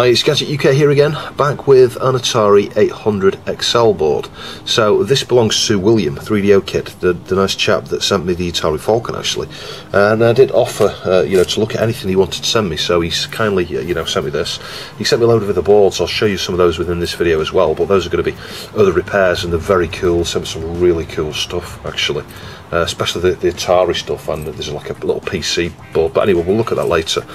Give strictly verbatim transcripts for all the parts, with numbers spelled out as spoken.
Hi, it's Gadget U K here again, back with an Atari eight hundred X L board. So this belongs to William, three D O kid, the, the nice chap that sent me the Atari Falcon actually. And I did offer, uh, you know, to look at anything he wanted to send me, so he's kindly, you know, sent me this. He sent me a load of other boards, I'll show you some of those within this video as well, but those are going to be other repairs and they're very cool, sent me some really cool stuff actually. Uh, especially the, the Atari stuff, and there's like a little P C board, but anyway, we'll look at that later.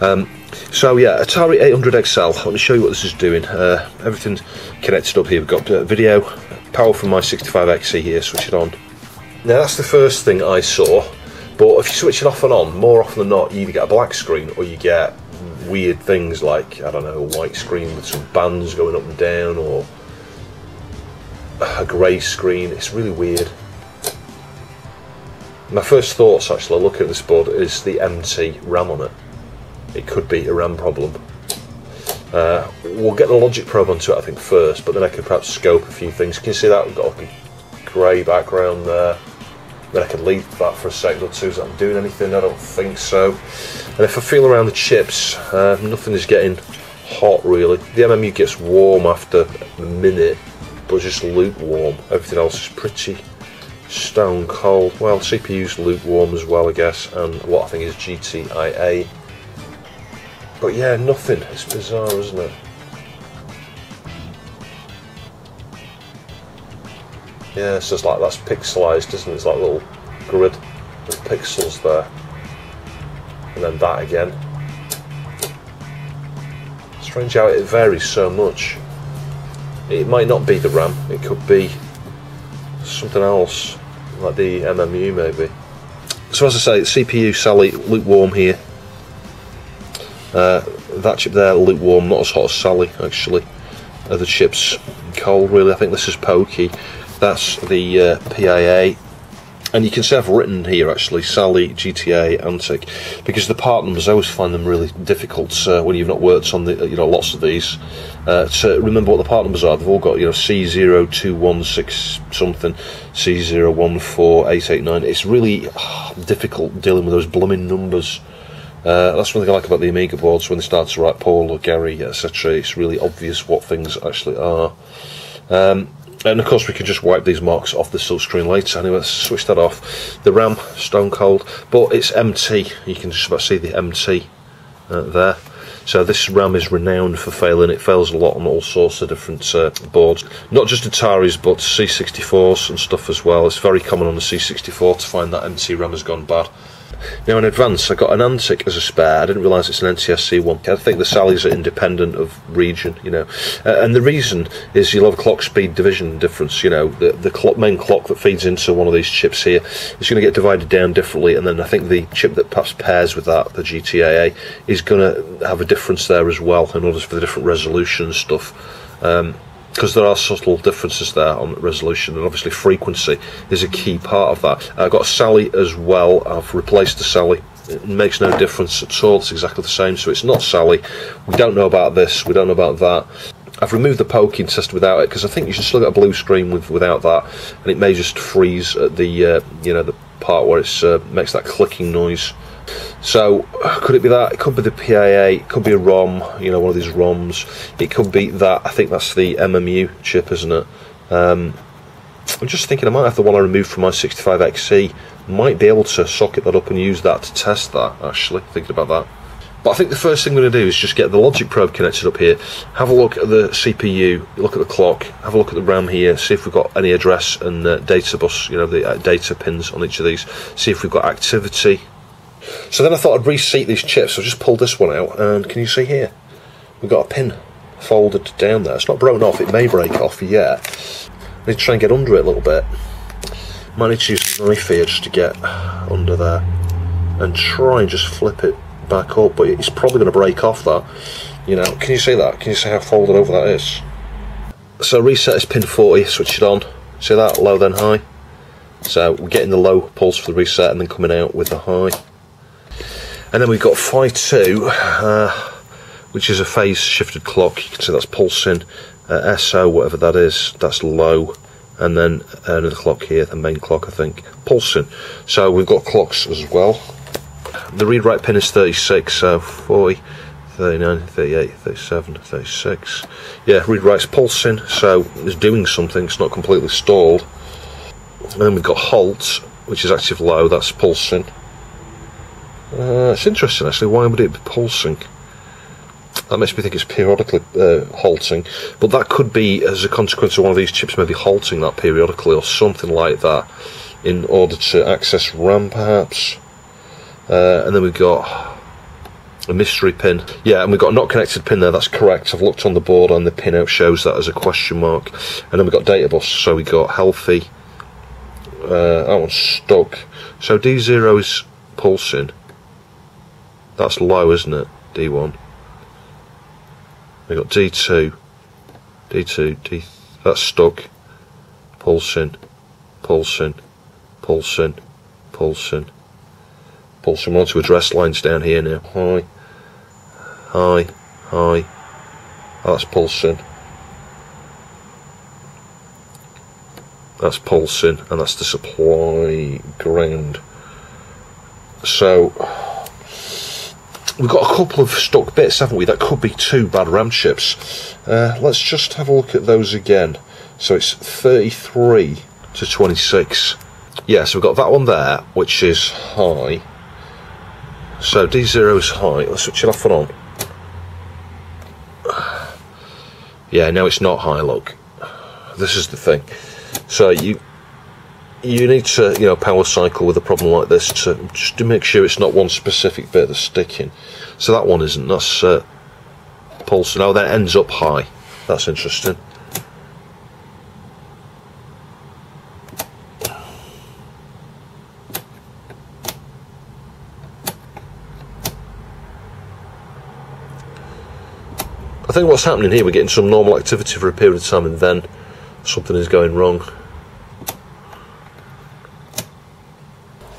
Um, so yeah, Atari eight hundred X L, let me show you what this is doing. Uh, everything's connected up here. We've got uh, video, power from my sixty-five X E here, switch it on. Now that's the first thing I saw, but if you switch it off and on, more often than not you either get a black screen or you get weird things like, I don't know, a white screen with some bands going up and down, or a grey screen. It's really weird. My first thoughts actually looking at this board is the M T RAM on it. It could be a RAM problem. Uh, we'll get the logic probe onto it I think first, but then I could perhaps scope a few things. Can you see that? We've got like a grey background there. Then I could leave that for a second or two. Is that doing anything? I don't think so. And if I feel around the chips, uh, nothing is getting hot really. The M M U gets warm after a minute, but it's just lukewarm. Everything else is pretty stone cold. Well, C P U's lukewarm as well I guess, and what I think is G T I A, but yeah, nothing. It's bizarre, isn't it? Yeah, it's just like that's pixelized, isn't it? It's like a little grid of pixels there, and then that again. Strange how it varies so much. It might not be the RAM, it could be something else, like the M M U maybe. So as I say, C P U Sally lukewarm here. Uh, that chip there lukewarm, not as hot as Sally actually. Other chips cold really. I think this is Pokey. That's the uh, P I A, and you can see I've written here actually Sally, G T A, Antic, because the part numbers I always find them really difficult uh, when you've not worked on the you know lots of these. Uh, to remember what the part numbers are, they've all got you know C zero two one six something, C zero one four eight eight nine. It's really uh, difficult dealing with those blooming numbers. Uh, that's one thing I like about the Amiga boards. When they start to write Paul or Gary et cetera, it's really obvious what things actually are. Um, And of course we can just wipe these marks off the silk screen later. Anyway, let's switch that off. The RAM, stone cold, but it's M T. You can just about see the M T uh, there. So this RAM is renowned for failing. It fails a lot on all sorts of different uh, boards. Not just Atari's, but C sixty-fours and stuff as well. It's very common on the C sixty-four to find that M T RAM has gone bad. Now in advance I got an Antic as a spare. I didn't realise it's an N T S C one. I think the Sally's are independent of region, you know. Uh, and the reason is you'll have clock speed division difference, you know. The, the clock, main clock that feeds into one of these chips here is going to get divided down differently, and then I think the chip that perhaps pairs with that, the G T A A, is going to have a difference there as well in order for the different resolution and stuff. Um, because there are subtle differences there on resolution, and obviously frequency is a key part of that. I've got Sally as well. I've replaced the Sally. It makes no difference at all, it's exactly the same, so it's not Sally. We don't know about this, we don't know about that. I've removed the Pokey and tested without it, because I think you should still get a blue screen with, without that, and it may just freeze at the uh, you know the part where it uh, makes that clicking noise. So could it be that? It could be the P I A, it could be a ROM, you know, one of these ROMs. It could be that. I think that's the M M U chip, isn't it? Um, I'm just thinking I might have the one I removed from my sixty-five X E. Might be able to socket that up and use that to test that, actually, thinking about that. But I think the first thing we're going to do is just get the logic probe connected up here, have a look at the C P U, look at the clock, have a look at the RAM here, see if we've got any address and uh, data bus, you know, the uh, data pins on each of these, see if we've got activity. So then I thought I'd reseat these chips, so I just pulled this one out, and can you see here? We've got a pin folded down there. It's not broken off, it may break off yet. I need to try and get under it a little bit. Might need to use a knife here just to get under there, and try and just flip it back up, but it's probably going to break off that. You know, can you see that? Can you see how folded over that is? So reset is pin forty, switch it on. See that? Low then high. So we're getting the low pulse for the reset, and then coming out with the high. And then we've got phi two, uh, which is a phase shifted clock. You can see that's pulsing. Uh, S O, whatever that is, that's low. And then another clock here, the main clock, I think, pulsing. So we've got clocks as well. The read-write pin is thirty-six, so forty, thirty-nine, thirty-eight, thirty-seven, thirty-six. Yeah, read write's pulsing, so it's doing something, it's not completely stalled. And then we've got halt, which is active low, that's pulsing. Uh, it's interesting actually, why would it be pulsing? That makes me think it's periodically uh, halting, but that could be as a consequence of one of these chips maybe halting that periodically or something like that in order to access RAM perhaps. Uh, and then we've got a mystery pin. Yeah, and we've got a not connected pin there, that's correct. I've looked on the board and the pin out shows that as a question mark. And then we've got data bus, so we've got healthy. Uh, that one's stuck. So D zero is pulsing. That's low, isn't it? D one. We got D two, D two, D. That's stuck. Pulsing, pulsing, pulsing, pulsing, pulsing. We're onto address lines down here now. Hi, hi, hi. That's pulsing. That's pulsing, and that's the supply ground. So we've got a couple of stuck bits, haven't we? That could be two bad RAM chips. Uh, let's just have a look at those again. So it's thirty-three to twenty-six. Yeah, so we've got that one there, which is high. So D zero is high. Let's switch that one on. Yeah, now it's not high, look. This is the thing. So you... you need to, you know, power cycle with a problem like this to just to make sure it's not one specific bit that's sticking. So that one isn't. That's uh, pulsing. Oh, that ends up high. That's interesting. I think what's happening here, we're getting some normal activity for a period of time, and then something is going wrong.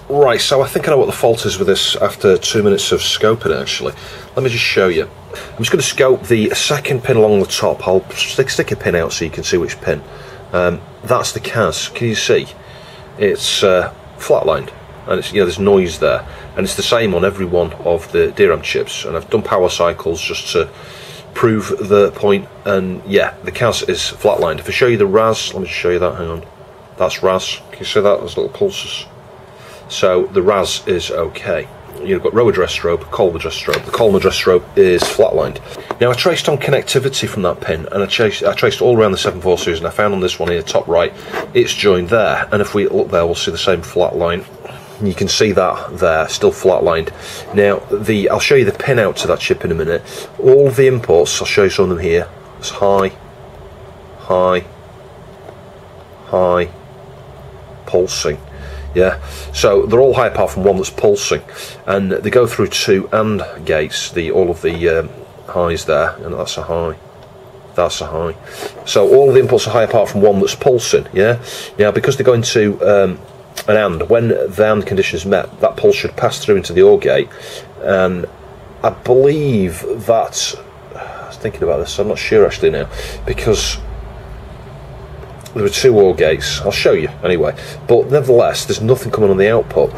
Right, so I think I know what the fault is with this after two minutes of scoping it, actually. Let me just show you. I'm just going to scope the second pin along the top. I'll stick, stick a pin out so you can see which pin. Um, that's the C A S. Can you see? It's uh, flatlined, and it's, you know, there's noise there. And it's the same on every one of the D RAM chips. And I've done power cycles just to prove the point. And yeah, the C A S is flatlined. If I show you the R A S, let me just show you that, hang on. That's R A S. Can you see that? Those little pulses. So the R A S is okay. You've got row address strobe, column address strobe. The column address strobe is flatlined. Now I traced on connectivity from that pin, and I traced, I traced all around the seven four series, and I found on this one here, top right, it's joined there. And if we look there, we'll see the same flat line. You can see that there, still flatlined. Now the, I'll show you the pin out to that chip in a minute. All the imports, I'll show you some of them here. It's high, high, high, pulsing. Yeah, so they're all high apart from one that's pulsing, and they go through two AND gates, the all of the um, highs there, and that's a high, that's a high. So all of the inputs are high apart from one that's pulsing, yeah? Now because they're going to um, an AND, when the AND condition is met, that pulse should pass through into the OR gate, and I believe that, I was thinking about this, I'm not sure actually now, because there are two OR gates, I'll show you anyway, but nevertheless there's nothing coming on the output.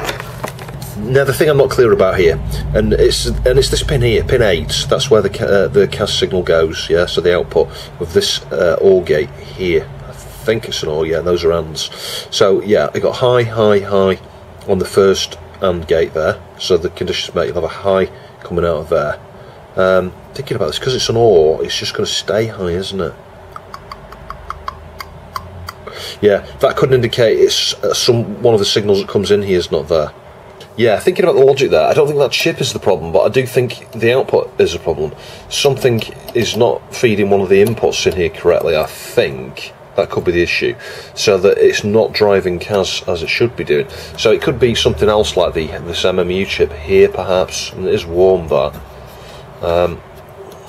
Now the thing I'm not clear about here, and it's and it's this pin here, pin eight, that's where the, uh, the C A S signal goes, yeah, so the output of this uh, OR gate here, I think it's an OR, yeah, those are ANDs. So yeah, I got high, high, high on the first AND gate there, so the conditions make, you'll have a high coming out of there. Um, thinking about this, because it's an OR, it's just going to stay high, isn't it? Yeah, that could indicate it's uh, some one of the signals that comes in here is not there. Yeah, thinking about the logic there, I don't think that chip is the problem, but I do think the output is a problem. Something is not feeding one of the inputs in here correctly, I think. That could be the issue. So that it's not driving C A S as it should be doing. So it could be something else like the this M M U chip here, perhaps. And it is warm, that. Um,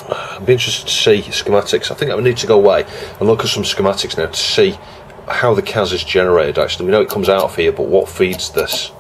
I'd be interested to see schematics. I think I would need to go away and look at some schematics now to see how the C A S is generated. Actually, we know it comes out of here, but what feeds this?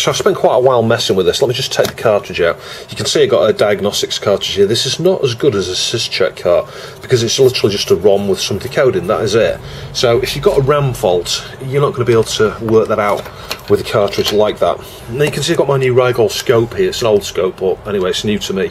So I've spent quite a while messing with this. Let me just take the cartridge out. You can see I've got a diagnostics cartridge here. This is not as good as a SysCheck cart because it's literally just a ROM with some decoding, that is it. So if you've got a RAM fault, you're not going to be able to work that out with a cartridge like that. Now you can see I've got my new Rigol scope here. It's an old scope, but anyway, it's new to me.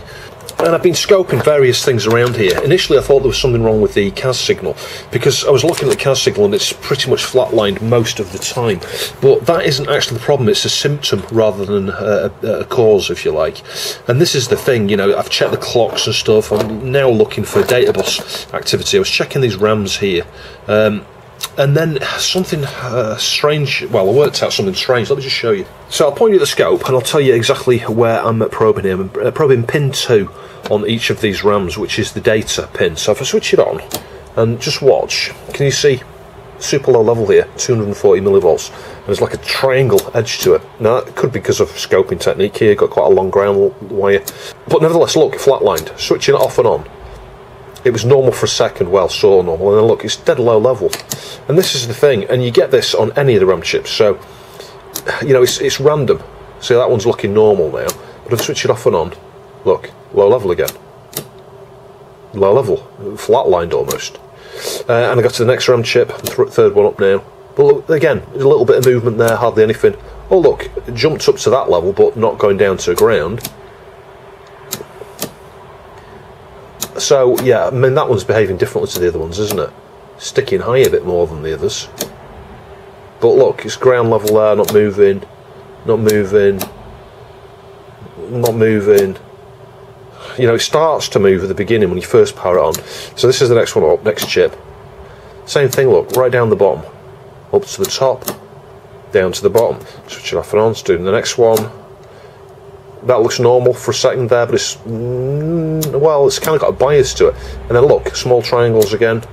And I've been scoping various things around here. Initially I thought there was something wrong with the C A S signal, because I was looking at the C A S signal and it's pretty much flatlined most of the time. But that isn't actually the problem, it's a symptom rather than a, a cause, if you like. And this is the thing, you know, I've checked the clocks and stuff. I'm now looking for data bus activity. I was checking these RAMs here. Um, And then something uh, strange, well I worked out something strange, let me just show you. So I'll point you at the scope and I'll tell you exactly where I'm probing here. I'm probing pin two on each of these RAMs, which is the data pin. So if I switch it on and just watch, can you see super low level here, two hundred forty millivolts. And there's like a triangle edge to it. Now that could be because of scoping technique here, got quite a long ground wire. But nevertheless, look, flatlined, switching it off and on. It was normal for a second, well, sort of normal, and then look, it's dead low level. And this is the thing, and you get this on any of the RAM chips, so, you know, it's, it's random. See, that one's looking normal now, but I've switched it off and on. Look, low level again. Low level, flatlined almost. Uh, and I got to the next RAM chip, th third one up now. But look, again, a little bit of movement there, hardly anything. Oh look, it jumped up to that level, but not going down to ground. So, yeah, I mean, that one's behaving differently to the other ones, isn't it? Sticking high a bit more than the others. But look, it's ground level there, not moving, not moving, not moving. You know, it starts to move at the beginning when you first power it on. So this is the next one up, next chip. Same thing, look, right down the bottom. Up to the top, down to the bottom. Switch it off and on, let's do the next one. That looks normal for a second there, but it's, well, it's kind of got a bias to it. And then look, small triangles again.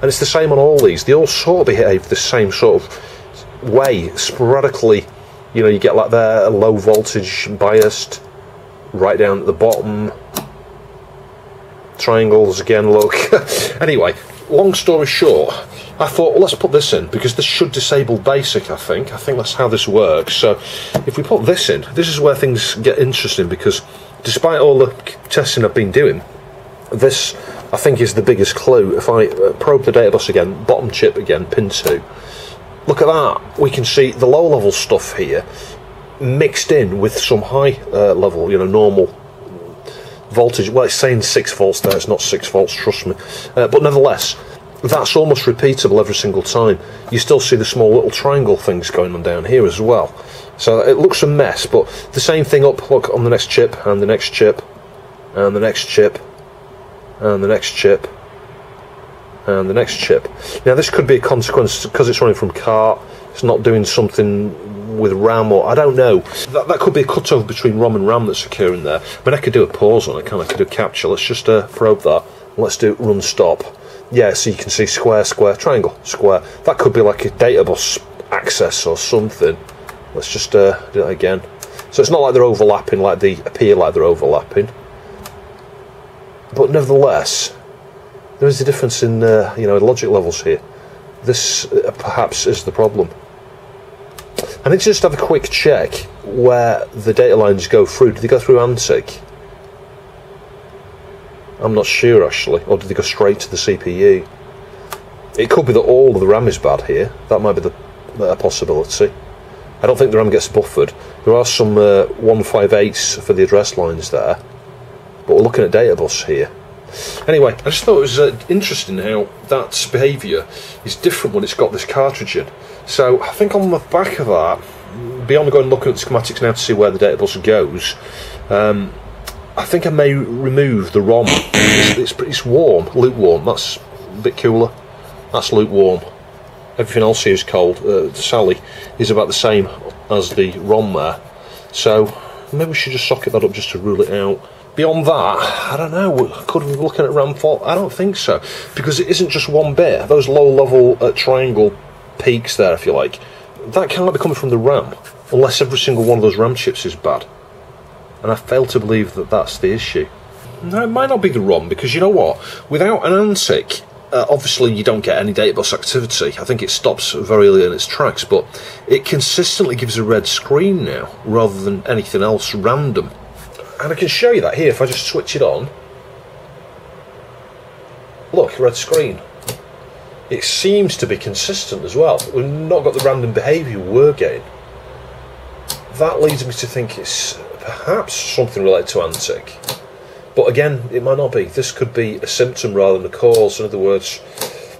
And it's the same on all these. They all sort of behave the same sort of way, sporadically. You know, you get like there, low voltage biased, right down at the bottom. Triangles again, look. Anyway, long story short, I thought, well, let's put this in, because this should disable BASIC, I think. I think that's how this works. So if we put this in, this is where things get interesting, because despite all the testing I've been doing, this, I think, is the biggest clue. If I probe the data bus again, bottom chip again, pin two, look at that. We can see the low-level stuff here mixed in with some high-level, uh, you know, normal voltage. Well, it's saying six volts there, it's not six volts, trust me. Uh, but nevertheless, that's almost repeatable every single time. You still see the small little triangle things going on down here as well. So it looks a mess, but the same thing up, look, on the next chip, and the next chip, and the next chip, and the next chip, and the next chip. Now this could be a consequence, because it's running from cart, it's not doing something with RAM, or I don't know. That, that could be a cutover between ROM and RAM that's occurring there. But I could do a pause on it, can't I? I could do a capture. Let's just uh, probe that. Let's do run stop. Yeah, so you can see square, square, triangle, square. That could be like a data bus access or something. Let's just uh, do that again. So it's not like they're overlapping, like they appear like they're overlapping. But nevertheless, there is a difference in uh, you know, logic levels here. This uh, perhaps is the problem. I need to just have a quick check where the data lines go through. Do they go through ANSIC? I'm not sure actually, or did they go straight to the C P U? It could be that all of the RAM is bad here. That might be the uh, possibility. I don't think the RAM gets buffered. There are some uh, one fifty-eights for the address lines there, but we're looking at data bus here. Anyway, I just thought it was uh, interesting how that behaviour is different when it's got this cartridge in. So I think on the back of that, beyond going looking at the schematics now to see where the data bus goes, um, I think I may remove the ROM. It's, it's, it's warm, lukewarm, that's a bit cooler. That's lukewarm. Everything else here is cold. Uh, Sally is about the same as the ROM there. So maybe we should just socket that up just to rule it out. Beyond that, I don't know, could we be looking at RAM fault? I don't think so, because it isn't just one bit. Those low-level uh, triangle peaks there, if you like, that can't be coming from the RAM, unless every single one of those RAM chips is bad. And I fail to believe that that's the issue. No, it might not be the ROM, because you know what? Without an ANSIC, Uh, obviously you don't get any data bus activity. I think it stops very early in its tracks, but it consistently gives a red screen now rather than anything else random. And I can show you that here if I just switch it on. Look, red screen. It seems to be consistent as well. We've not got the random behaviour we're getting. That leads me to think it's perhaps something related to Antic. But again, it might not be. This could be a symptom rather than a cause. In other words,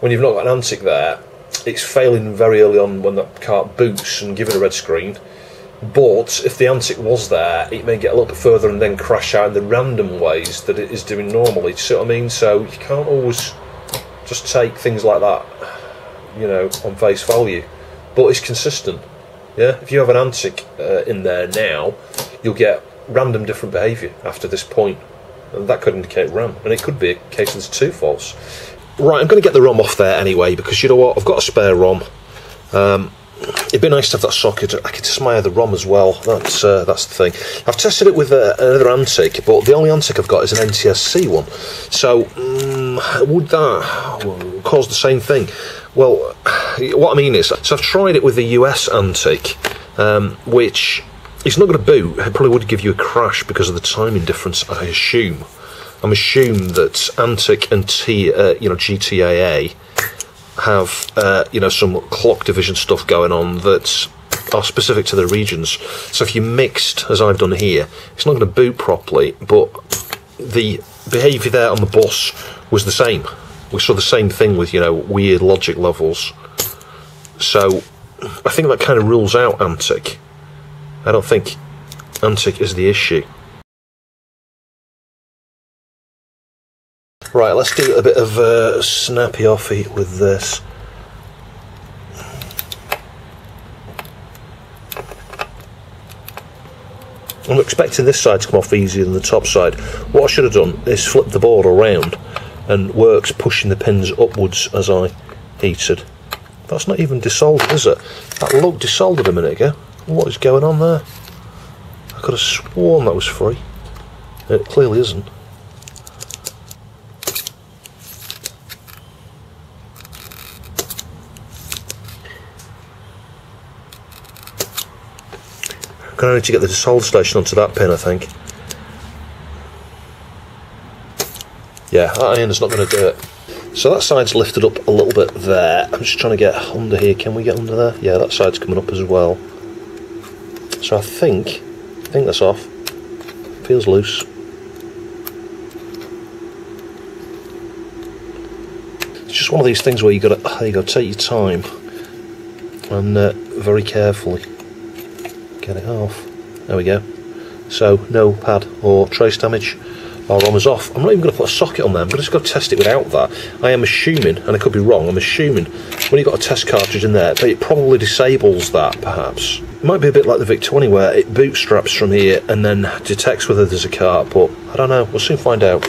when you've not got an Antic there, it's failing very early on when that cart boots and giving a red screen. But if the Antic was there, it may get a little bit further and then crash out in the random ways that it is doing normally. Do you see what I mean? So you can't always just take things like that, you know, on face value. But it's consistent. Yeah, if you have an Antic uh, in there now, you'll get random different behaviour after this point, and that could indicate RAM, and it could be a case of there's two faults. Right, I'm going to get the ROM off there anyway, because you know what, I've got a spare ROM. Um, it'd be nice to have that socket. I could smear the ROM as well. That's uh, that's the thing. I've tested it with uh, another Antic, but the only Antic I've got is an N T S C one. So um, would that cause the same thing? Well, what I mean is, so I've tried it with the U S Antic, um, which it's not going to boot. It probably would give you a crash because of the timing difference, I assume. I'm assuming that Antic and T, uh, you know, G T I A have, uh, you know, some clock division stuff going on that are specific to their regions. So if you mixed, as I've done here, it's not going to boot properly, but the behaviour there on the bus was the same. We saw the same thing with, you know, weird logic levels. So I think that kind of rules out Antic. I don't think Antic is the issue. Right, let's do a bit of uh, snappy offy with this. I'm expecting this side to come off easier than the top side. What I should have done is flip the board around and works pushing the pins upwards as I heated. That's not even desoldered, is it? That looked desoldered a minute ago. What is going on there? I could have sworn that was free. It clearly isn't. I'm going to need to get the desolder station onto that pin, I think. Yeah, that iron is not going to do it. So that side's lifted up a little bit there. I'm just trying to get under here. Can we get under there? Yeah, that side's coming up as well. So I think, I think that's off. Feels loose. It's just one of these things where you got to, you got to take your time and uh, very carefully get it off. There we go. So no pad or trace damage. Our ROM is off. I'm not even going to put a socket on there. I'm just going to test it without that. I am assuming, and I could be wrong. I'm assuming when you've got a test cartridge in there, it probably disables that perhaps. It might be a bit like the V I C twenty where it bootstraps from here and then detects whether there's a cart, but I don't know, we'll soon find out.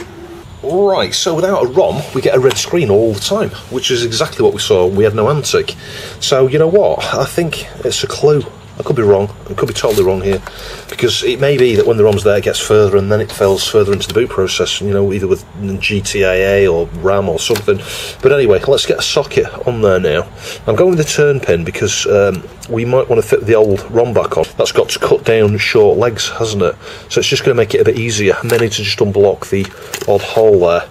Right, so without a ROM, we get a red screen all the time, which is exactly what we saw when we had no Antic. So, you know what, I think it's a clue. I could be wrong, I could be totally wrong here, because it may be that when the ROM's there, it gets further and then it fails further into the boot process, you know, either with G T I A or RAM or something. But anyway, let's get a socket on there now. I'm going with the turn pin because um, we might want to fit the old ROM back on. That's got to cut down short legs, hasn't it? So it's just going to make it a bit easier, and then I need to just unblock the odd hole there.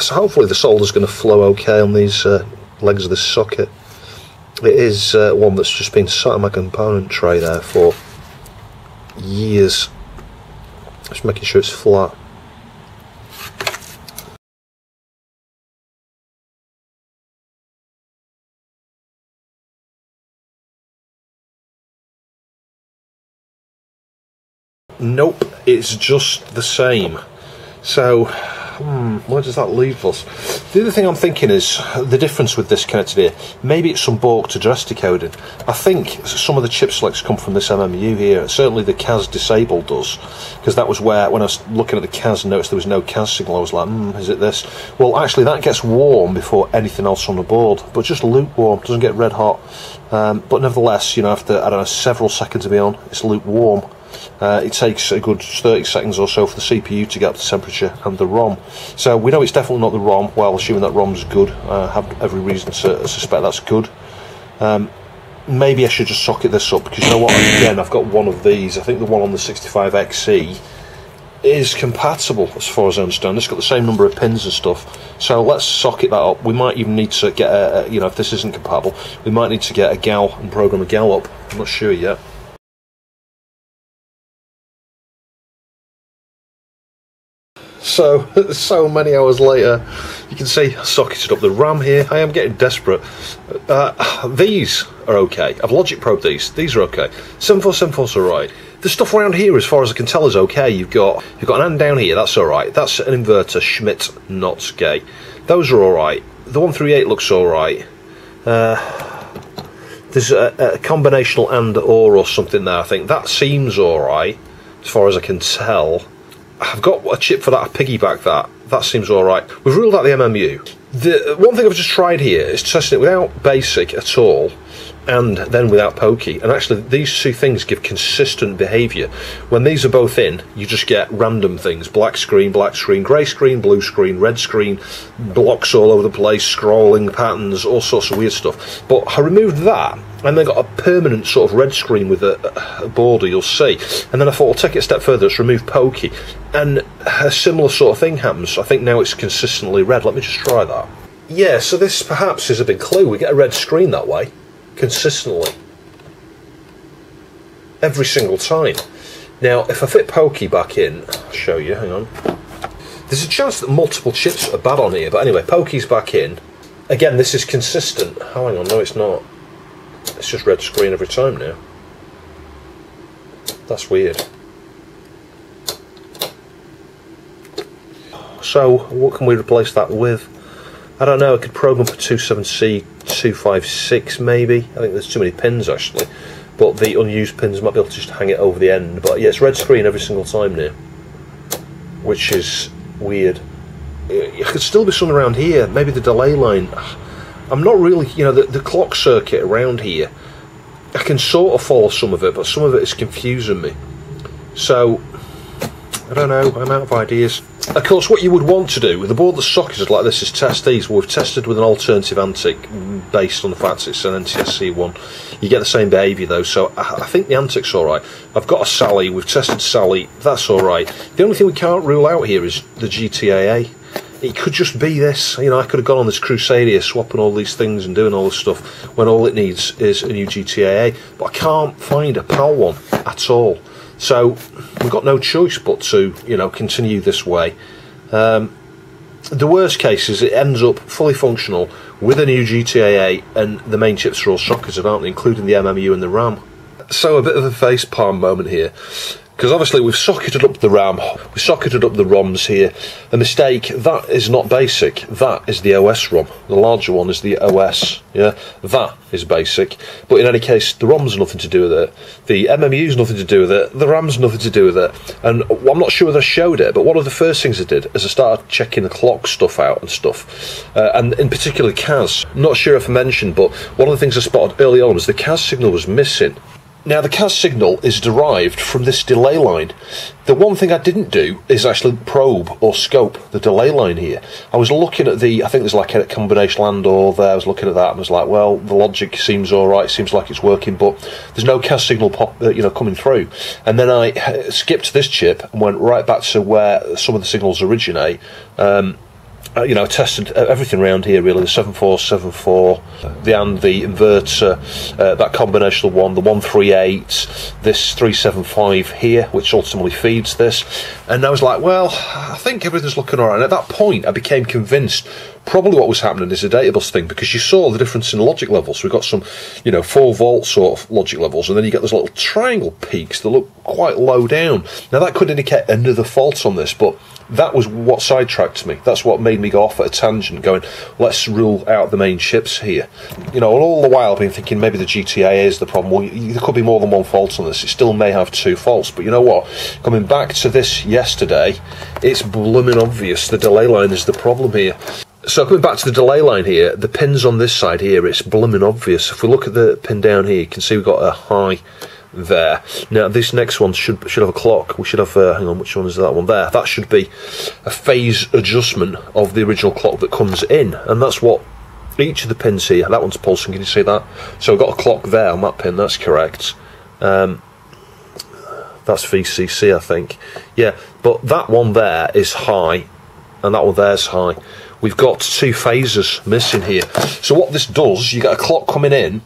So hopefully the solder's going to flow okay on these uh, legs of this socket. It is uh, one that's just been sat in my component tray there for years. Just making sure it's flat. Nope, it's just the same. So Hmm, where does that leave us? The other thing I'm thinking is the difference with this connected here. Maybe it's some bulk to address decoding. I think some of the chip selects come from this M M U here. Certainly the C A S disabled does, because that was where, when I was looking at the C A S and noticed there was no C A S signal, I was like, hmm, is it this? Well, actually that gets warm before anything else on the board, but just lukewarm, doesn't get red hot. Um, but nevertheless, you know, after, I don't know, several seconds to be on, it's lukewarm. Uh, it takes a good thirty seconds or so for the C P U to get up to temperature and the ROM. So we know it's definitely not the ROM, while assuming that ROM's good. I have every reason to suspect that's good. Um, maybe I should just socket this up, because you know what, again, I've got one of these. I think the one on the sixty-five X E is compatible, as far as I understand. It's got the same number of pins and stuff, so let's socket that up. We might even need to get a, a you know, if this isn't compatible, we might need to get a G A L and program a G A L up. I'm not sure yet. So, so many hours later, you can see I socketed up the RAM here. I am getting desperate. Uh, these are okay. I've logic probed these. These are okay. seven four seven four's all right. The stuff around here, as far as I can tell, is okay. You've got you've got an and down here. That's all right. That's an inverter. Schmidt, not gay. Those are all right. The one thirty-eight looks all right. Uh, there's a, a combinational and or or something there. I think that seems all right, as far as I can tell. I've got a chip for that, I piggyback that. That seems alright. We've ruled out the M M U. The one thing I've just tried here is testing it without BASIC at all, and then without Pokey. And actually, these two things give consistent behaviour. When these are both in, you just get random things. Black screen, black screen, grey screen, blue screen, red screen, blocks all over the place, scrolling patterns, all sorts of weird stuff. But I removed that, and then got a permanent sort of red screen with a, a border, you'll see. And then I thought, I'll take it a step further, let's remove Pokey. And a similar sort of thing happens. I think now it's consistently red. Let me just try that. Yeah, so this perhaps is a big clue. We get a red screen that way, consistently, every single time. Now, if I fit Pokey back in, I'll show you, hang on. There's a chance that multiple chips are bad on here, but anyway, Pokey's back in. Again, this is consistent. Oh, hang on, no it's not. It's just red screen every time now. That's weird. So, what can we replace that with? I don't know, I could program for two seven C two five six maybe. I think there's too many pins actually. But the unused pins might be able to just hang it over the end. But yeah, it's red screen every single time now, which is weird. There could still be some around here, maybe the delay line. I'm not really, you know, the, the clock circuit around here, I can sort of follow some of it, but some of it is confusing me. So, I don't know, I'm out of ideas. Of course, what you would want to do with a board that's socketed like this is test these. Well, we've tested with an alternative ANTIC based on the fact it's an N T S C one. You get the same behaviour though, so I, I think the ANTIC's alright. I've got a Sally, we've tested Sally, that's alright. The only thing we can't rule out here is the G T I A. It could just be this, you know, I could have gone on this crusade here, swapping all these things and doing all this stuff, when all it needs is a new G T I A, but I can't find a PAL one at all. So, we've got no choice but to, you know, continue this way. Um, the worst case is it ends up fully functional with a new G T I A, and the main chips are all socketed, aren't they, including the M M U and the RAM. So, a bit of a facepalm moment here. Because obviously we've socketed up the RAM, we've socketed up the ROMs here. A mistake, that is not BASIC, that is the O S ROM. The larger one is the O S, yeah, that is BASIC. But in any case, the ROM's nothing to do with it, the M M U's nothing to do with it, the RAM's nothing to do with it. And I'm not sure whether I showed it, but one of the first things I did is I started checking the clock stuff out and stuff. Uh, and in particular C A S, not sure if I mentioned, but one of the things I spotted early on was the C A S signal was missing. Now, the C A S signal is derived from this delay line. The one thing I didn't do is actually probe or scope the delay line here. I was looking at the, I think there's like a combinational and or there, I was looking at that and was like, well, the logic seems alright, seems like it's working, but there's no C A S signal pop, uh, you know, coming through. And then I skipped this chip and went right back to where some of the signals originate. Um, Uh, you know, I tested everything around here really, the seven four seven four, the and the inverter, uh, that combinational one, the one thirty-eight, this three seventy-five here, which ultimately feeds this. And I was like, well, I think everything's looking alright. And at that point, I became convinced probably what was happening is a data bus thing, because you saw the difference in logic levels. So we've got some, you know, four volt sort of logic levels, and then you get those little triangle peaks that look quite low down. Now, that could indicate another fault on this, but that was what sidetracked me. That's what made me go off at a tangent, going, let's rule out the main chips here. You know, and all the while I've been thinking maybe the G T I A is the problem. Well, there could be more than one fault on this. It still may have two faults, but you know what? Coming back to this yesterday, it's blooming obvious the delay line is the problem here. So coming back to the delay line here, the pins on this side here, it's blooming obvious. If we look at the pin down here, you can see we've got a high there. Now this next one should should have a clock. We should have uh, hang on, which one is that one there? That should be a phase adjustment of the original clock that comes in, and that's what each of the pins here. That one's pulsing. Can you see that? So I've got a clock there on that pin. That's correct. Um, that's V C C, I think. Yeah, but that one there is high, and that one there's high. We've got two phases missing here. So what this does, you get a clock coming in,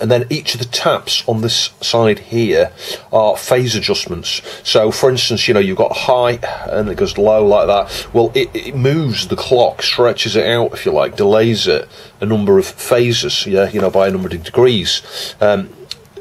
and then each of the taps on this side here are phase adjustments. So for instance, you know, you've got high and it goes low like that. Well, it, it moves the clock, stretches it out, if you like, delays it a number of phases, yeah, you know, by a number of degrees. Um,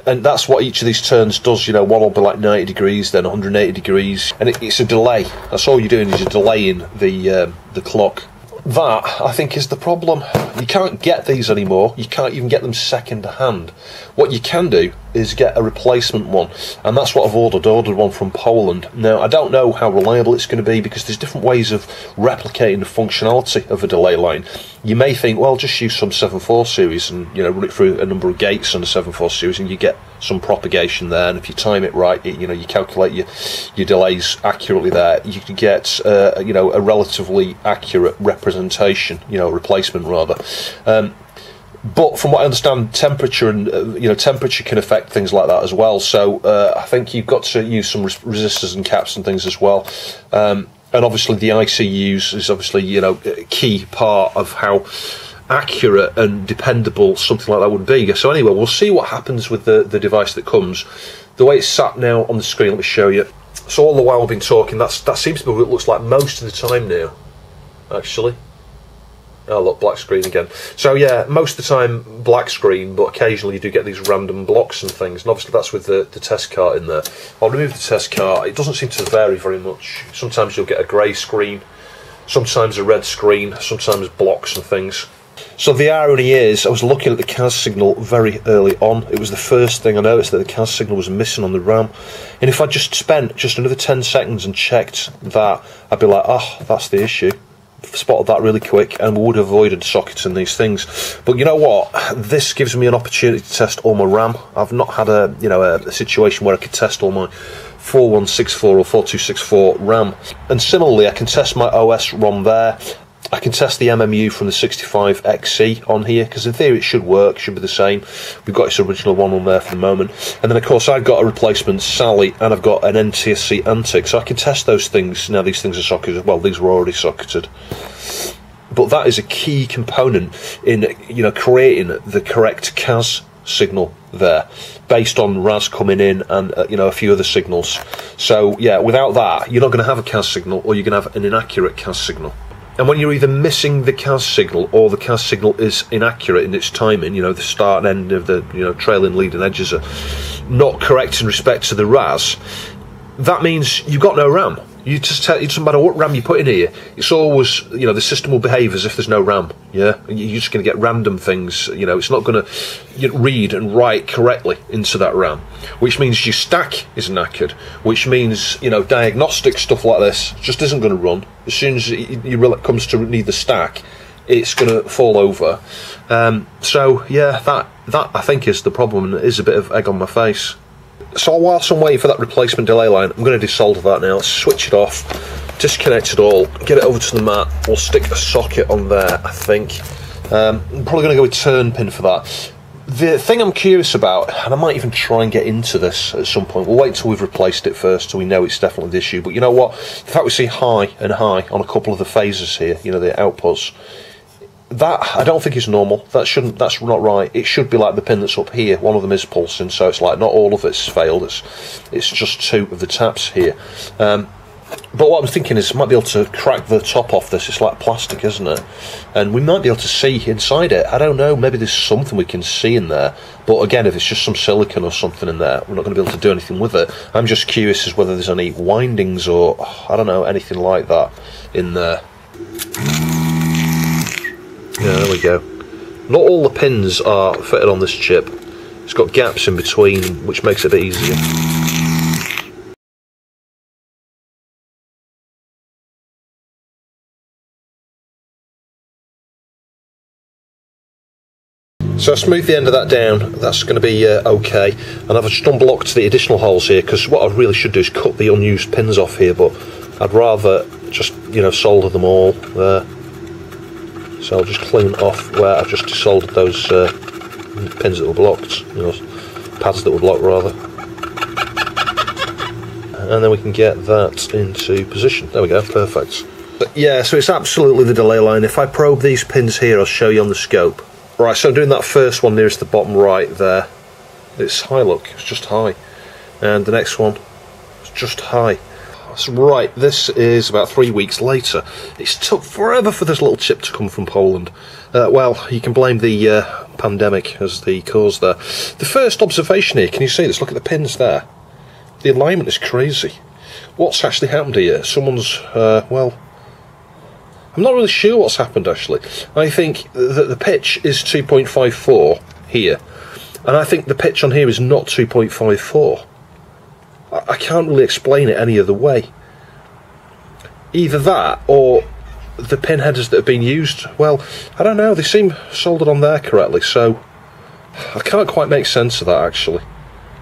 and that's what each of these turns does, you know, one will be like ninety degrees, then one hundred eighty degrees, and it, it's a delay. That's all you're doing, is you're delaying the, um, the clock. That, I think, is the problem. You can't get these anymore. You can't even get them second hand. What you can do is get a replacement one, and that's what I've ordered. I ordered one from Poland. Now, I don't know how reliable it's going to be, because there's different ways of replicating the functionality of a delay line. You may think, well, just use some seven four series and, you know, run it through a number of gates on the seven four series, and you get some propagation there, and if you time it right, it, you know, you calculate your your delays accurately there, you can get uh, you know, a relatively accurate representation, you know, replacement rather. Um, but from what I understand, temperature and uh, you know, temperature can affect things like that as well. So uh, I think you've got to use some res resistors and caps and things as well. Um, and obviously the I C Us is obviously, you know, a key part of how accurate and dependable something like that would be. So anyway, we'll see what happens with the, the device that comes. The way it's sat now on the screen, let me show you. So all the while I've been talking, that's, that seems to be what it looks like most of the time now, actually. Oh look, black screen again. So yeah, most of the time black screen, but occasionally you do get these random blocks and things, and obviously that's with the, the test cart in there. I'll remove the test cart. It doesn't seem to vary very much. Sometimes you'll get a grey screen, sometimes a red screen, sometimes blocks and things. So the irony is, I was looking at the C A S signal very early on. It was the first thing I noticed, that the C A S signal was missing on the RAM. And if I just spent just another ten seconds and checked that, I'd be like, oh, that's the issue. Spotted that really quick, and would have avoided sockets and these things. But you know what? This gives me an opportunity to test all my RAM. I've not had a, you know, a, a situation where I could test all my forty-one sixty-four or forty-two sixty-four RAM. And similarly, I can test my O S ROM there. I can test the M M U from the sixty-five X E on here, because in theory it should work, should be the same. We've got its original one on there for the moment. And then of course I've got a replacement Sally, and I've got an N T S C Antic, so I can test those things. Now these things are socketed, well, these were already socketed. But that is a key component in, you know, creating the correct C A S signal there, based on R A S coming in and uh, you know, a few other signals. So yeah, without that you're not going to have a C A S signal, or you're going to have an inaccurate C A S signal. And when you're either missing the C A S signal, or the C A S signal is inaccurate in its timing, you know, the start and end of the, you know, trailing lead and edges are not correct in respect to the R A S, that means you've got no RAM. You just tell, it doesn't matter what RAM you put in here, it's always, you know, the system will behave as if there's no RAM, yeah? You're just going to get random things, you know, it's not going to read and write correctly into that RAM, which means your stack is knackered, which means, you know, diagnostic stuff like this just isn't going to run. As soon as it comes to need the stack, it's going to fall over. Um, so, yeah, that, that I think is the problem, and it is a bit of egg on my face. So whilst I'm waiting for that replacement delay line, I'm going to desolder that now, switch it off, disconnect it all, get it over to the mat. We'll stick a socket on there, I think. Um, I'm probably going to go with turn pin for that. The thing I'm curious about, and I might even try and get into this at some point, we'll wait until we've replaced it first so we know it's definitely the issue, but you know what, the fact we see high and high on a couple of the phases here, you know, the outputs, that I don't think is normal. That shouldn't, that's not right. It should be like the pin that's up here, one of them is pulsing, so it's like not all of it's failed, it's it's just two of the taps here. Um, but what I'm thinking is I might be able to crack the top off this, it's like plastic, isn't it? And we might be able to see inside it, I don't know, maybe there's something we can see in there. But again, if it's just some silicon or something in there, we're not going to be able to do anything with it. I'm just curious as whether there's any windings or, I don't know, anything like that in there. Yeah, there we go. Not all the pins are fitted on this chip. It's got gaps in between, which makes it a bit easier. So I smooth the end of that down, that's going to be uh, okay. And I've just unblocked the additional holes here, because what I really should do is cut the unused pins off here, but I'd rather just, you know, solder them all there. So I'll just clean off where I've just soldered those uh, pins that were blocked, you know, pads that were blocked rather. And then we can get that into position. There we go, perfect. But yeah, so it's absolutely the delay line. If I probe these pins here, I'll show you on the scope. Right, so I'm doing that first one nearest the bottom right there. It's high, look, it's just high. And the next one, it's just high. So right, this is about three weeks later. It's took forever for this little chip to come from Poland. Uh, well, you can blame the uh, pandemic as the cause there. The first observation here, can you see this? Look at the pins there. The alignment is crazy. What's actually happened here? Someone's, uh, well, I'm not really sure what's happened actually. I think that the pitch is two point five four here, and I think the pitch on here is not two point five four. I can't really explain it any other way. Either that, or the pin headers that have been used, well, I don't know, they seem soldered on there correctly, so I can't quite make sense of that actually.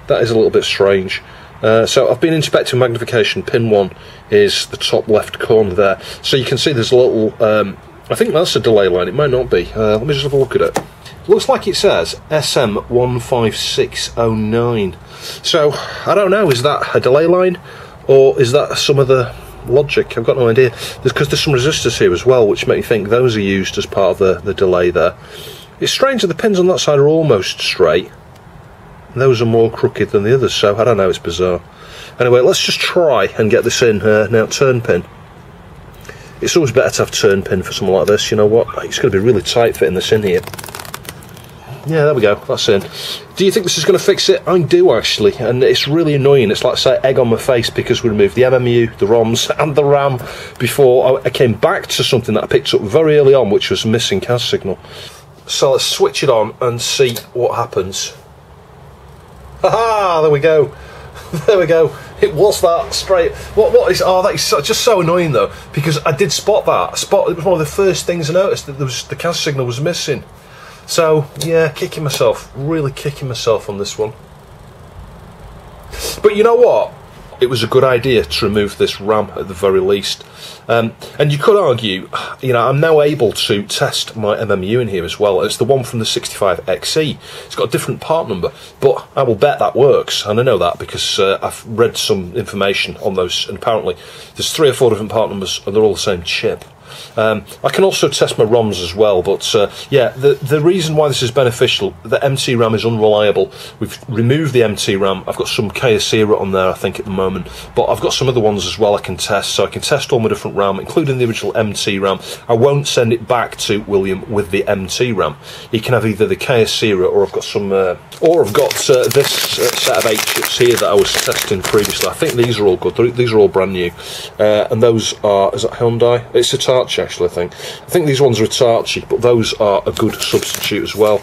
That is a little bit strange. Uh, so I've been inspecting magnification. Pin one is the top left corner there. So you can see there's a little, um, I think that's a delay line, it might not be. Uh, let me just have a look at it. Looks like it says S M one five six zero nine. So I don't know, is that a delay line or is that some other logic? I've got no idea. Because there's, there's some resistors here as well, which make me think those are used as part of the, the delay there. It's strange that the pins on that side are almost straight. Those are more crooked than the others, so I don't know, it's bizarre. Anyway, let's just try and get this in. Uh, now, turn pin. It's always better to have turn pin for something like this, you know what? It's going to be really tight fitting this in here. Yeah, there we go, that's in. Do you think this is going to fix it? I do actually, and it's really annoying. It's like, say, egg on my face, because we removed the M M U, the ROMs and the RAM before I came back to something that I picked up very early on, which was missing C A S signal. So let's switch it on and see what happens. Haha, there we go, there we go, it was that straight. What? What is, oh, that is so, just so annoying though, because I did spot that, spot, it was one of the first things I noticed, that there was, the C A S signal was missing. So, yeah, kicking myself, really kicking myself on this one. But you know what? It was a good idea to remove this RAM at the very least. Um, and you could argue, you know, I'm now able to test my M M U in here as well. It's the one from the sixty-five X E. It's got a different part number, but I will bet that works. And I know that because uh, I've read some information on those, and apparently there's three or four different part numbers and they're all the same chip. Um, I can also test my ROMs as well, but uh, yeah, the, the reason why this is beneficial, the M T RAM is unreliable. We've removed the M T RAM. I've got some KSera on there, I think, at the moment, but I've got some other ones as well I can test, so I can test all my different RAM, including the original M T RAM. I won't send it back to William with the M T RAM. He can have either the KSera, or I've got some, uh, or I've got uh, this uh, set of eight chips here that I was testing previously. I think these are all good. They're, these are all brand new, uh, and those are, is that Hyundai? It's Atari. Actually, I think I think these ones are Tarchy, but those are a good substitute as well.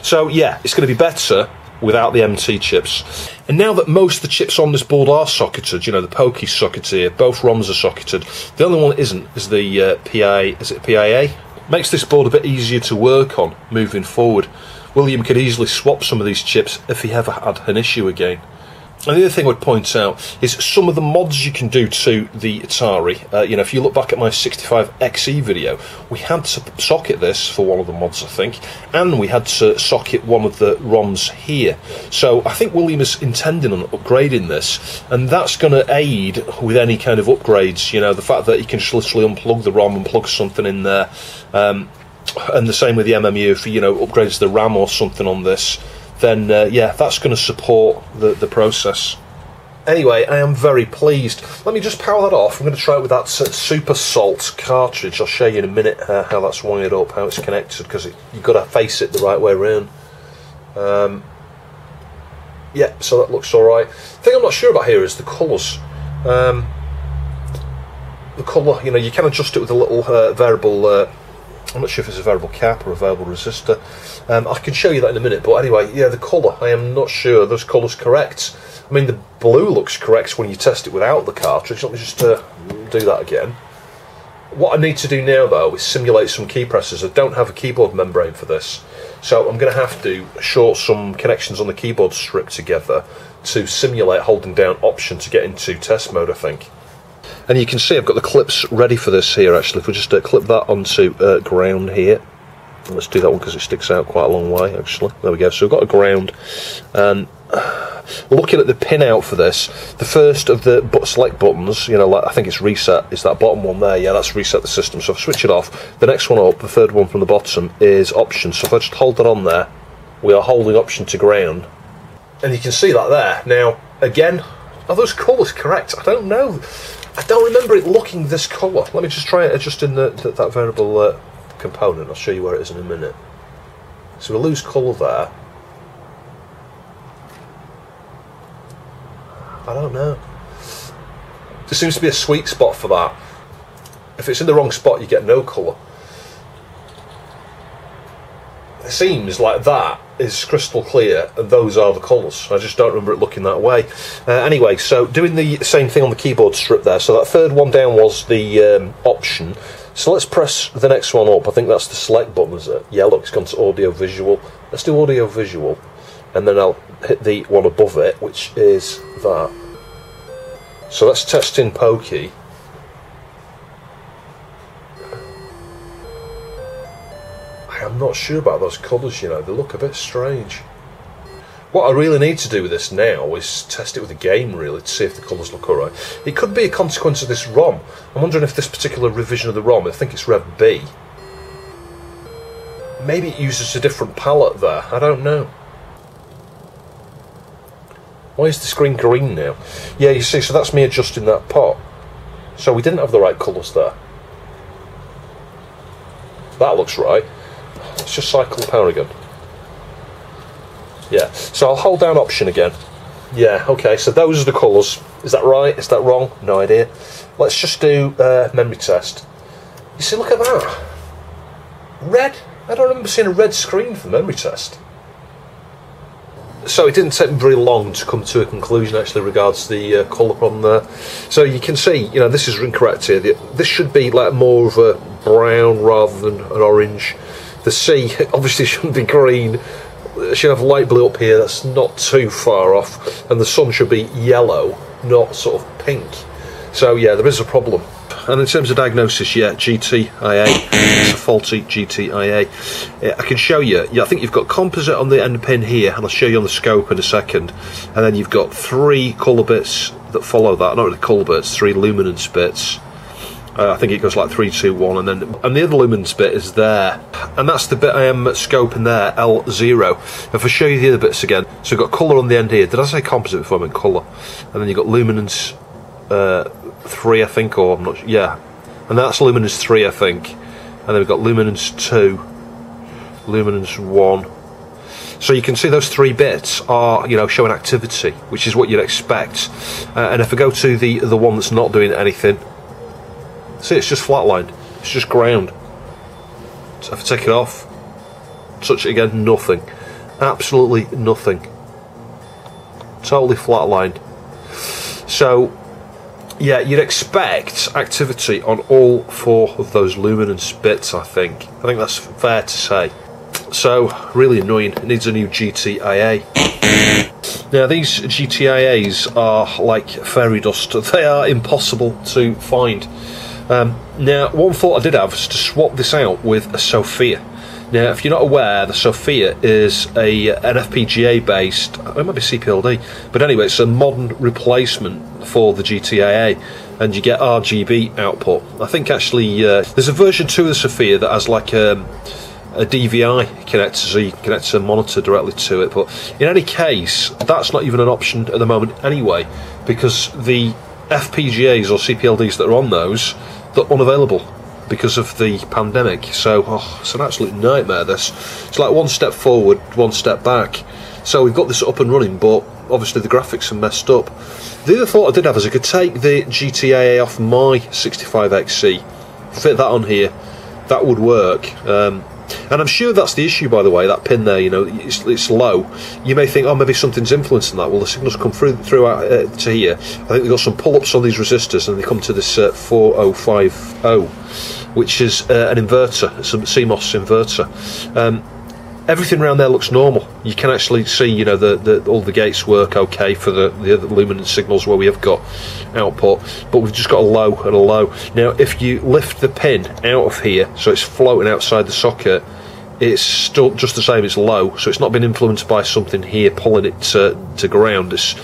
So yeah, it's going to be better without the M T chips. And now that most of the chips on this board are socketed, you know, the Pokey sockets here, both ROMs are socketed. The only one that isn't is the uh, P I A. Is it P I A? Makes this board a bit easier to work on moving forward. William could easily swap some of these chips if he ever had an issue again. And the other thing I would point out is some of the mods you can do to the Atari. Uh, you know, if you look back at my sixty-five X E video, we had to socket this for one of the mods, I think, and we had to socket one of the ROMs here. So I think William is intending on upgrading this, and that's going to aid with any kind of upgrades. You know, the fact that you can just literally unplug the ROM and plug something in there, um, and the same with the M M U. If you know upgrades the RAM or something on this, then uh, yeah, that's going to support the, the process. Anyway, I am very pleased. Let me just power that off. I'm going to try it with that Super Salt cartridge. I'll show you in a minute uh, how that's wired up, how it's connected, because it, you've got to face it the right way around. Um, yeah, so that looks alright. The thing I'm not sure about here is the colours. Um, the colour, you know, you can adjust it with a little uh, variable... Uh, I'm not sure if it's a variable cap or a variable resistor. Um, I can show you that in a minute, but anyway, yeah, the colour, I am not sure those colours correct. I mean, the blue looks correct when you test it without the cartridge. Let me just uh, do that again. What I need to do now though is simulate some key presses. I don't have a keyboard membrane for this, so I'm going to have to short some connections on the keyboard strip together to simulate holding down option to get into test mode, I think. And you can see I've got the clips ready for this here actually. If we just uh, clip that onto uh, ground here. Let's do that one because it sticks out quite a long way actually. There we go, so we've got a ground. And looking at the pin out for this, the first of the select buttons, you know, like I think it's reset, is that bottom one there. Yeah, that's reset the system. So if I switch it off, the next one up, the third one from the bottom, is option. So if I just hold that on there, we are holding option to ground. And you can see that there. Now, again, are those colours correct? I don't know. I don't remember it looking this colour. Let me just try it adjusting the, the, that variable uh, component. I'll show you where it is in a minute. So we lose colour there. I don't know. There seems to be a sweet spot for that. If it's in the wrong spot, you get no colour. It seems like that is crystal clear, and those are the colours. I just don't remember it looking that way. Uh, anyway, so doing the same thing on the keyboard strip there. So that third one down was the um, option. So let's press the next one up. I think that's the select button, is it? Yeah, look, it's gone to audio visual. Let's do audio visual. And then I'll hit the one above it, which is that. So that's testing Pokey. I am not sure about those colours, you know, they look a bit strange. What I really need to do with this now is test it with a game, really, to see if the colours look alright. It could be a consequence of this ROM. I'm wondering if this particular revision of the ROM, I think it's Rev B, maybe it uses a different palette there, I don't know. Why is the screen green now? Yeah, you see, so that's me adjusting that pot. So we didn't have the right colours there. That looks right. Let's just cycle the power again. Yeah, so I'll hold down option again. Yeah, okay, so those are the colours. Is that right? Is that wrong? No idea. Let's just do uh, memory test. You see, look at that. Red? I don't remember seeing a red screen for the memory test. So it didn't take me very long to come to a conclusion actually regards the uh, colour problem there. So you can see, you know, this is incorrect here. The, this should be like more of a brown rather than an orange. The C obviously shouldn't be green. It should have light blue up here. That's not too far off. And the sun should be yellow, not sort of pink. So yeah, there is a problem. And in terms of diagnosis, yeah, G T I A, it's a faulty G T I A. I can show you, yeah, I think you've got composite on the end pin here, and I'll show you on the scope in a second. And then you've got three colour bits that follow that, not really colour bits, three luminance bits. Uh, I think it goes like three, two, one, and then and the other luminance bit is there. And that's the bit I am scoping there, L zero. If I show you the other bits again, so you've got colour on the end here. Did I say composite before? I meant colour. And then you've got luminance Uh, three, I think, or I'm not sure. Yeah, and that's luminance three, I think, and then we've got luminance two, luminance one. So you can see those three bits are, you know, showing activity, which is what you'd expect. Uh, and if I go to the the one that's not doing anything, see, it's just flatlined, it's just ground. So if I take it off, touch it again, nothing, absolutely nothing, totally flatlined. So yeah, you'd expect activity on all four of those luminance bits, I think. I think that's fair to say. So, really annoying. It needs a new G T I A. Now, these G T I As are like fairy dust. They are impossible to find. Um, now, one thought I did have is to swap this out with a Sophia. Now, if you're not aware, the Sophia is a an F P G A-based, it might be C P L D, but anyway, it's a modern replacement for the G T I A, and you get R G B output. I think actually, uh, there's a version two of the Sophia that has like a, a D V I connector, so you can connect a monitor directly to it, but in any case, that's not even an option at the moment anyway, because the F P G As or C P L Ds that are on those, they're unavailable because of the pandemic. So oh, it's an absolute nightmare, this. It's like one step forward, one step back. So we've got this up and running, but obviously the graphics are messed up. The other thought I did have is I could take the G T I A off my sixty-five X E, fit that on here, that would work. Um, And I'm sure that's the issue, by the way, that pin there, you know, it's, it's low. You may think, oh, maybe something's influencing that. Well, the signals come through, through out, uh, to here. I think we've got some pull-ups on these resistors, and they come to this uh, four oh five oh, which is uh, an inverter. It's a C MOS inverter. Um, everything around there looks normal. You can actually see, you know, the, the, all the gates work okay for the, the other luminance signals where we have got output, but we've just got a low and a low. Now, if you lift the pin out of here, so it's floating outside the socket, it's still just the same, it's low, so it's not been influenced by something here pulling it to, to ground. It's,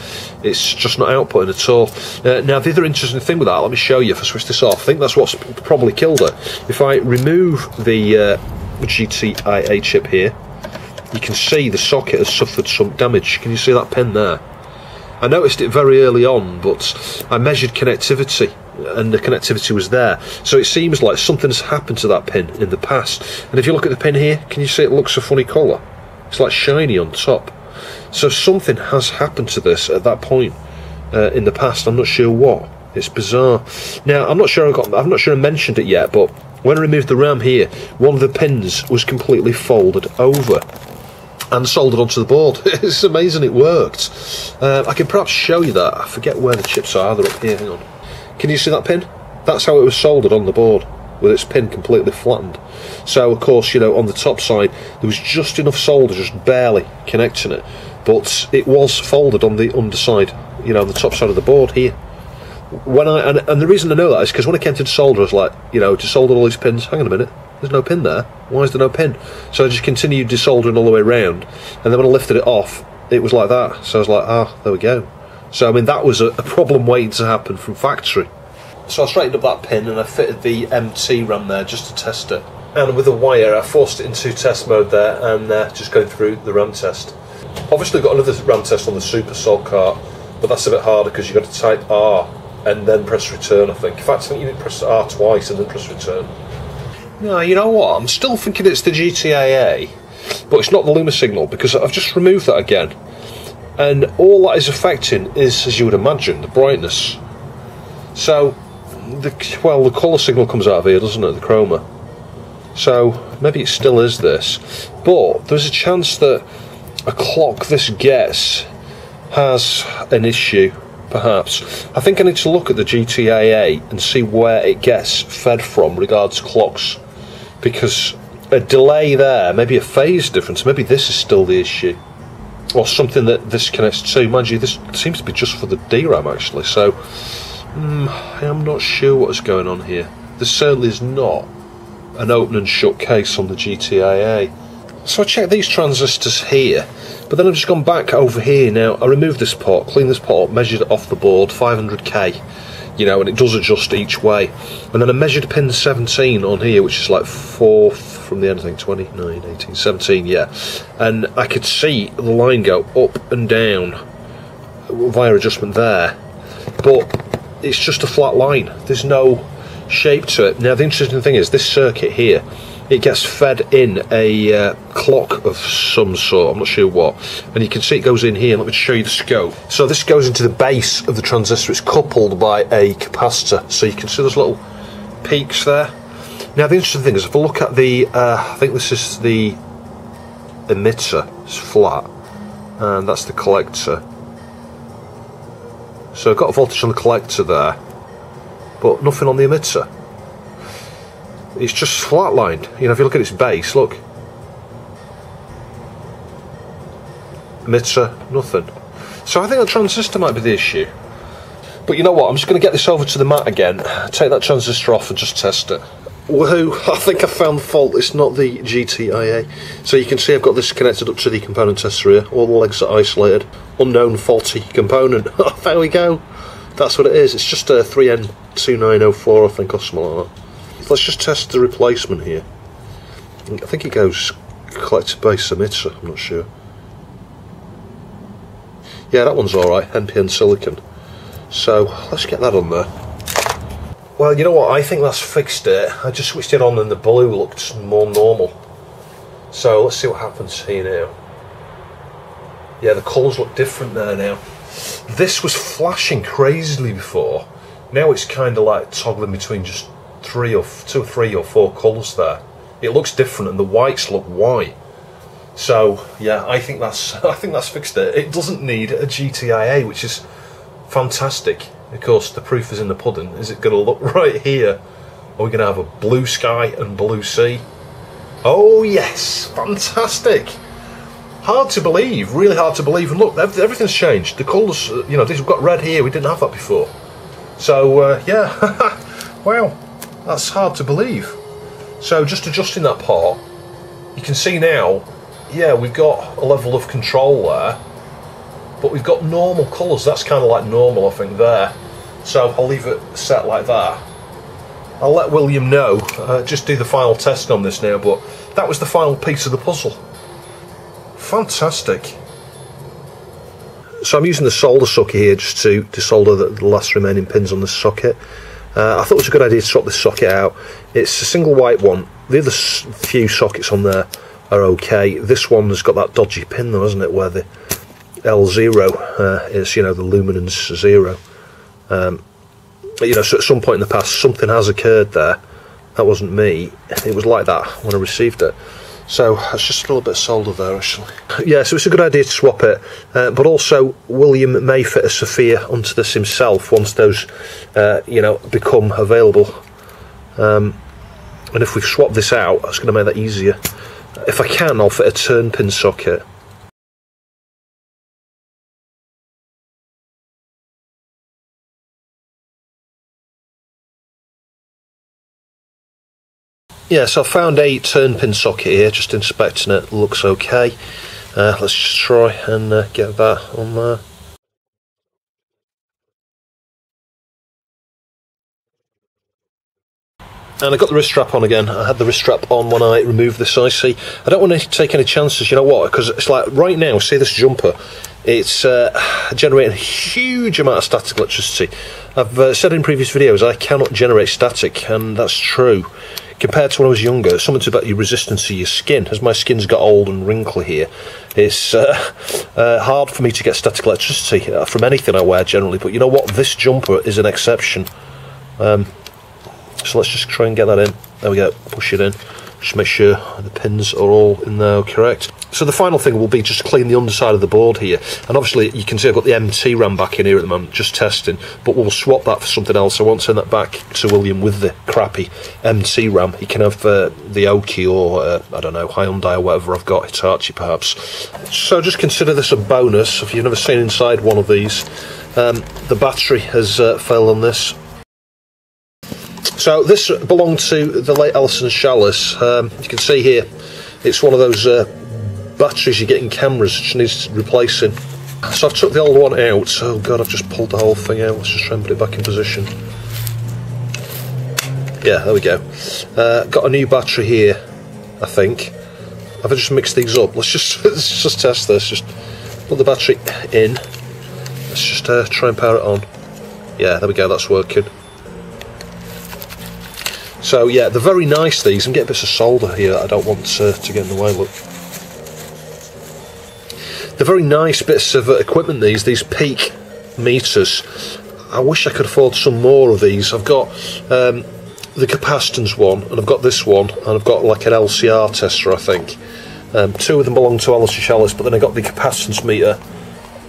it's just not outputting at all. Uh, now, the other interesting thing with that, let me show you if I switch this off. I think that's what's probably killed it. If I remove the uh, G T I A chip here, you can see the socket has suffered some damage. Can you see that pin there? I noticed it very early on, but I measured connectivity, and the connectivity was there. So it seems like something's happened to that pin in the past. And if you look at the pin here, can you see it looks a funny colour? It's like shiny on top. So something has happened to this at that point uh, in the past. I'm not sure what. It's bizarre. Now, I'm not sure I got. I'm not sure I mentioned it yet, but when I removed the RAM here, one of the pins was completely folded over and soldered onto the board. It's amazing it worked. Uh, I can perhaps show you that. I forget where the chips are. They're up here. Hang on. Can you see that pin? That's how it was soldered on the board, with its pin completely flattened. So, of course, you know, on the top side, there was just enough solder, just barely connecting it. But it was folded on the underside, you know, on the top side of the board here. When I and, and the reason I know that is because when I came to solder, I was like, you know, to solder all these pins, hang on a minute, there's no pin there. Why is there no pin? So I just continued desoldering all the way around, and then when I lifted it off, it was like that. So I was like, ah, there we go. So I mean, that was a, a problem waiting to happen from factory. So I straightened up that pin and I fitted the M T RAM there just to test it. And with a wire, I forced it into test mode there, and uh, just going through the RAM test. Obviously, got another RAM test on the Super Soul cart, but that's a bit harder because you've got to type R and then press return, I think. In fact, I think you need to press R twice and then press return. No, you know what? I'm still thinking it's the G T I A, but it's not the Luma signal because I've just removed that again. And all that is affecting is, as you would imagine, the brightness. So, the, well, the colour signal comes out of here, doesn't it? The chroma. So, maybe it still is this. But there's a chance that a clock this gets has an issue, perhaps. I think I need to look at the G T I A and see where it gets fed from regards clocks, because a delay there, maybe a phase difference, maybe this is still the issue, or something that this connects to. Mind you, this seems to be just for the D RAM actually, so um, I am not sure what is going on here. There certainly is not an open and shut case on the G T I A. So I checked these transistors here, but then I've just gone back over here now. I removed this pot, cleaned this pot up, measured it off the board, five hundred K, you know, and it does adjust each way. And then I measured pin seventeen on here, which is like four from the end, I think, twenty, nine, eighteen, seventeen, yeah. And I could see the line go up and down via adjustment there, but it's just a flat line. There's no shape to it. Now, the interesting thing is this circuit here, it gets fed in a uh, clock of some sort, I'm not sure what, and you can see it goes in here. Let me show you the scope. So this goes into the base of the transistor. It's coupled by a capacitor, so you can see those little peaks there. Now the interesting thing is, if I look at the, uh, I think this is the emitter, it's flat, and that's the collector. So I've got a voltage on the collector there, but nothing on the emitter. It's just flatlined. You know, if you look at its base, look. Emitter, nothing. So I think the transistor might be the issue. But you know what, I'm just going to get this over to the mat again, take that transistor off and just test it. Woohoo, I think I found fault. It's not the G T I A. So you can see I've got this connected up to the component tester here. All the legs are isolated. Unknown faulty component. There we go. That's what it is. It's just a three N two nine oh four, I think, or something like that. Let's just test the replacement here. I think it goes collector base emitter, I'm not sure. Yeah, that one's alright, N P N silicon. So let's get that on there. Well, you know what, I think that's fixed it. I just switched it on and the blue looked more normal. So let's see what happens here now. Yeah, the colours look different there now. This was flashing crazily before. Now it's kind of like toggling between just three or two or three or four colours there, It looks different, and the whites look white. So yeah, I think that's I think that's fixed it. It doesn't need a G T I A, which is fantastic. Of course, the proof is in the pudding. Is it going to look right here? Are we going to have a blue sky and blue sea? Oh yes, fantastic. Hard to believe, really hard to believe. And look, everything's changed. The colours, you know, this, we've got red here. We didn't have that before. So uh, yeah, wow, that's hard to believe. So just adjusting that part, you can see now, yeah, we've got a level of control there, but we've got normal colours. That's kind of like normal, I think, there. So I'll leave it set like that. I'll let William know, uh, just do the final test on this now, but that was the final piece of the puzzle. Fantastic. So I'm using the solder socket here just to, to solder the, the last remaining pins on the socket. Uh, I thought it was a good idea to swap this socket out. It's a single white one. The other s few sockets on there are okay. This one's got that dodgy pin though, hasn't it, where the L zero uh, is, you know, the luminance zero. Um, you know, so at some point in the past something has occurred there. That wasn't me. It was like that when I received it. So it's just a little bit solder there, actually. Yeah, so it's a good idea to swap it, uh, but also William may fit a Sophia onto this himself once those, uh, you know, become available. Um, and if we've swapped this out, it's going to make that easier. If I can, I'll fit a turn pin socket. Yeah, so I found a turn pin socket here, just inspecting it, looks okay. Uh, let's just try and uh, get that on there. And I got the wrist strap on again. I had the wrist strap on when I removed this I C. I don't want to take any chances, you know what, because it's like right now, see this jumper? It's uh, generating a huge amount of static electricity. I've uh, said in previous videos I cannot generate static, and that's true. Compared to when I was younger, it's something about your resistance to your skin. As my skin's got old and wrinkly here, it's uh, uh, hard for me to get static electricity uh, from anything I wear generally. But you know what? This jumper is an exception. Um, so let's just try and get that in. There we go. Push it in. Just make sure the pins are all in there correct. So the final thing will be just clean the underside of the board here. And obviously you can see I've got the M T RAM back in here at the moment, just testing. But we'll swap that for something else. I won't send that back to William with the crappy M T RAM. He can have uh, the Oki or, uh, I don't know, Hyundai or whatever I've got, Hitachi perhaps. So just consider this a bonus if you've never seen inside one of these. Um, the battery has uh, failed on this. So this belonged to the late Alison Shallis. Um, you can see here, it's one of those uh, batteries you get in cameras, which needs replacing. So I've took the old one out. Oh God, I've just pulled the whole thing out. Let's just try and put it back in position. Yeah, there we go. Uh, got a new battery here, I think. Have I just mixed these up? Let's just let's just test this. Just put the battery in. Let's just uh, try and power it on. Yeah, there we go. That's working. So yeah, they're very nice, these. I'm getting bits of solder here that I don't want uh, to get in the way, look. They're very nice bits of uh, equipment, these, these peak meters. I wish I could afford some more of these. I've got um, the capacitance one, and I've got this one, and I've got like an L C R tester, I think. Um, two of them belong to Alistair Shallis, but then I got the capacitance meter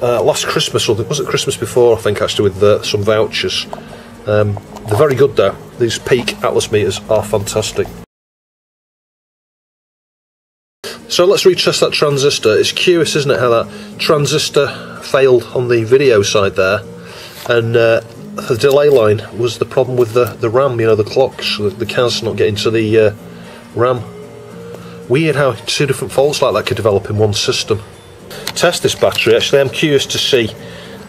uh, last Christmas, or was it Christmas before, I think, actually, with uh, some vouchers. Um, they're very good though, these peak Atlas meters are fantastic. So let's retest that transistor. It's curious, isn't it, how that transistor failed on the video side there, and uh, the delay line was the problem with the, the RAM, you know, the clocks, the, the C A S not getting to the uh, RAM. Weird how two different faults like that could develop in one system. Test this battery, actually, I'm curious to see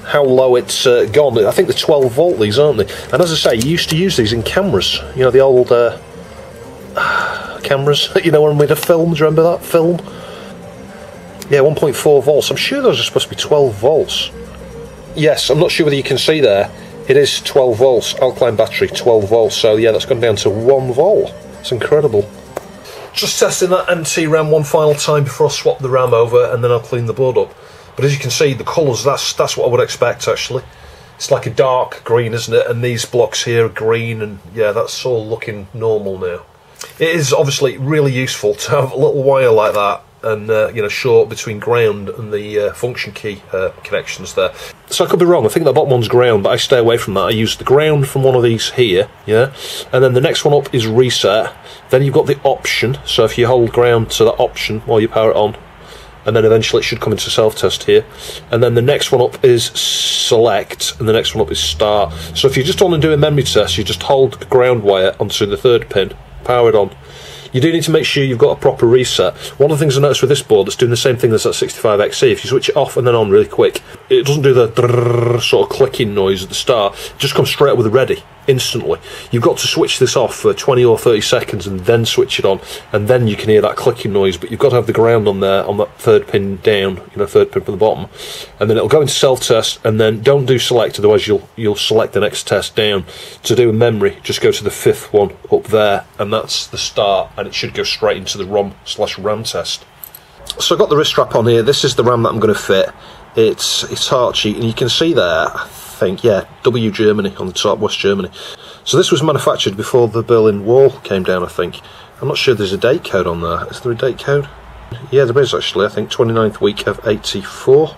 how low it's uh, gone. I think they're twelve volt these, aren't they? And as I say, you used to use these in cameras, you know, the old uh, cameras, you know, when we'd have filmed, do you remember that film? Yeah, one point four volts, I'm sure those are supposed to be twelve volts. Yes, I'm not sure whether you can see there, it is twelve volts, alkaline battery, twelve volts, so yeah, that's gone down to one volt, it's incredible. Just testing that M T RAM one final time before I swap the RAM over, and then I'll clean the board up. But as you can see, the colours, that's that's what I would expect, actually. It's like a dark green, isn't it? And these blocks here are green, and yeah, that's all looking normal now. it is obviously really useful to have a little wire like that and uh, you know, short between ground and the uh, function key uh, connections there. So I could be wrong, I think the bottom one's ground, but I stay away from that. I use the ground from one of these here, yeah, and then the next one up is reset. Then you've got the option, so if you hold ground to that option while you power it on, and then eventually it should come into self-test here. And then the next one up is select, and the next one up is start. So if you just want to do a memory test, you just hold the ground wire onto the third pin, power it on. You do need to make sure you've got a proper reset. One of the things I noticed with this board that's doing the same thing as that sixty-five X E, if you switch it off and then on really quick, it doesn't do the sort of clicking noise at the start, it just comes straight up with ready, instantly. You've got to switch this off for twenty or thirty seconds and then switch it on, and then you can hear that clicking noise, but you've got to have the ground on there, on that third pin down, you know, third pin from the bottom, and then it'll go into self-test, and then don't do select, otherwise you'll you'll select the next test down. To do a memory, just go to the fifth one up there, and that's the start, and it should go straight into the ROM slash RAM test. So I've got the wrist strap on here, this is the RAM that I'm going to fit, it's it's Tarchy, and you can see there, I think, yeah, W Germany on the top, West Germany. So this was manufactured before the Berlin Wall came down, I think. I'm not sure there's a date code on there, is there a date code? Yeah, there is actually, I think twenty-ninth week of eighty-four,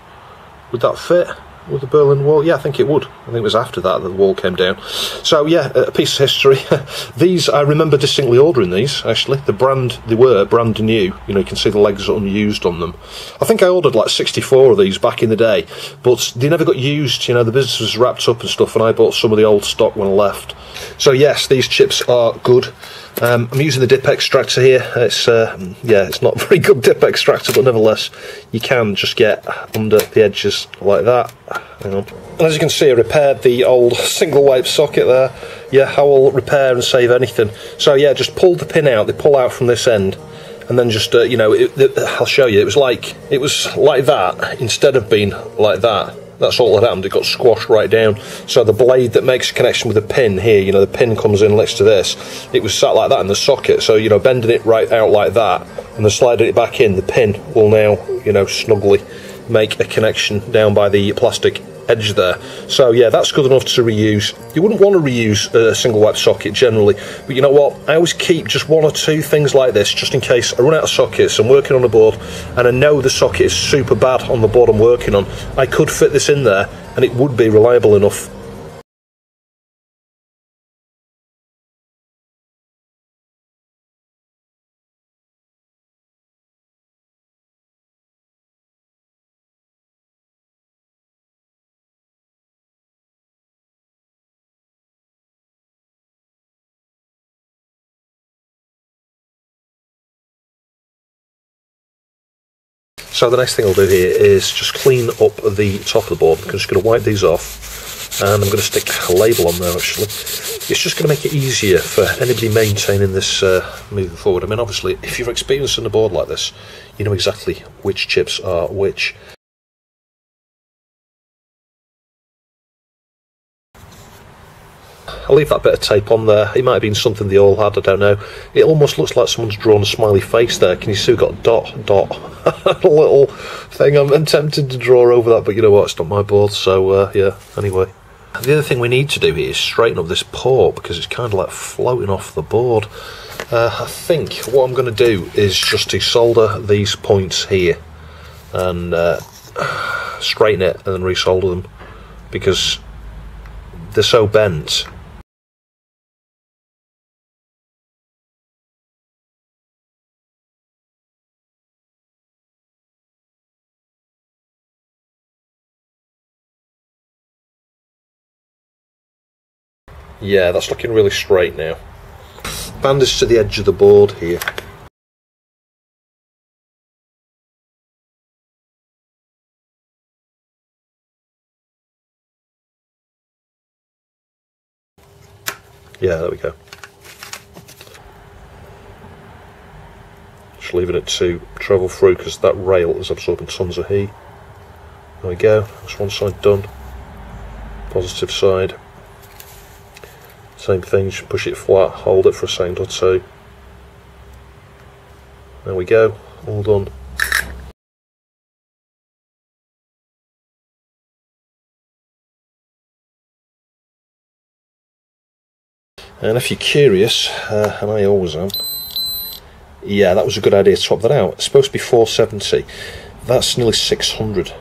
would that fit? With the Berlin Wall? Yeah, I think it would. I think it was after that that the wall came down. So yeah, a piece of history. These, I remember distinctly ordering these, actually. The brand, they were brand new. You know, you can see the legs are unused on them. I think I ordered like sixty-four of these back in the day, but they never got used. You know, the business was wrapped up and stuff, and I bought some of the old stock when I left. So yes, these chips are good. Um, I'm using the dip extractor here. It's uh, yeah, it's not a very good dip extractor, but nevertheless, you can just get under the edges like that. Hang on. And as you can see, I repaired the old single wipe socket there. Yeah, I will repair and save anything. So yeah, just pull the pin out. They pull out from this end, and then just uh, you know, it, it, I'll show you. It was like it was like that instead of being like that. That's all that happened, it got squashed right down. So the blade that makes a connection with the pin here, you know, the pin comes in next to this. It was sat like that in the socket, so, you know, bending it right out like that, and then sliding it back in, the pin will now, you know, snugly make a connection down by the plastic edge there. So yeah, that's good enough to reuse. You wouldn't want to reuse a single wipe socket generally, but you know what, I always keep just one or two things like this just in case I run out of sockets. I'm working on a board and I know the socket is super bad on the board I'm working on. I could fit this in there and it would be reliable enough. So the next thing I'll do here is just clean up the top of the board. I'm just going to wipe these off, and I'm going to stick a label on there actually. It's just going to make it easier for anybody maintaining this uh, moving forward. I mean, obviously, if you're experiencing a board like this, you know exactly which chips are which. I'll leave that bit of tape on there. It might have been something they all had, I don't know. It almost looks like someone's drawn a smiley face there. Can you see we've got a dot, dot, a little thing. I'm tempted to draw over that, but you know what, it's not my board, so uh, yeah, anyway. The other thing we need to do here is straighten up this paw, because it's kind of like floating off the board. Uh, I think what I'm going to do is just to solder these points here, and uh, straighten it, and then resolder them, because they're so bent. Yeah, that's looking really straight now. Bandage to the edge of the board here. Yeah, there we go. Just leaving it to travel through because that rail is absorbing tons of heat. There we go, that's one side done. Positive side. Same thing, just push it flat, hold it for a second or two. There we go, all done. And if you're curious, uh, and I always am, Yeah, that was a good idea to swap that out. It's supposed to be four seventy. That's nearly six hundred.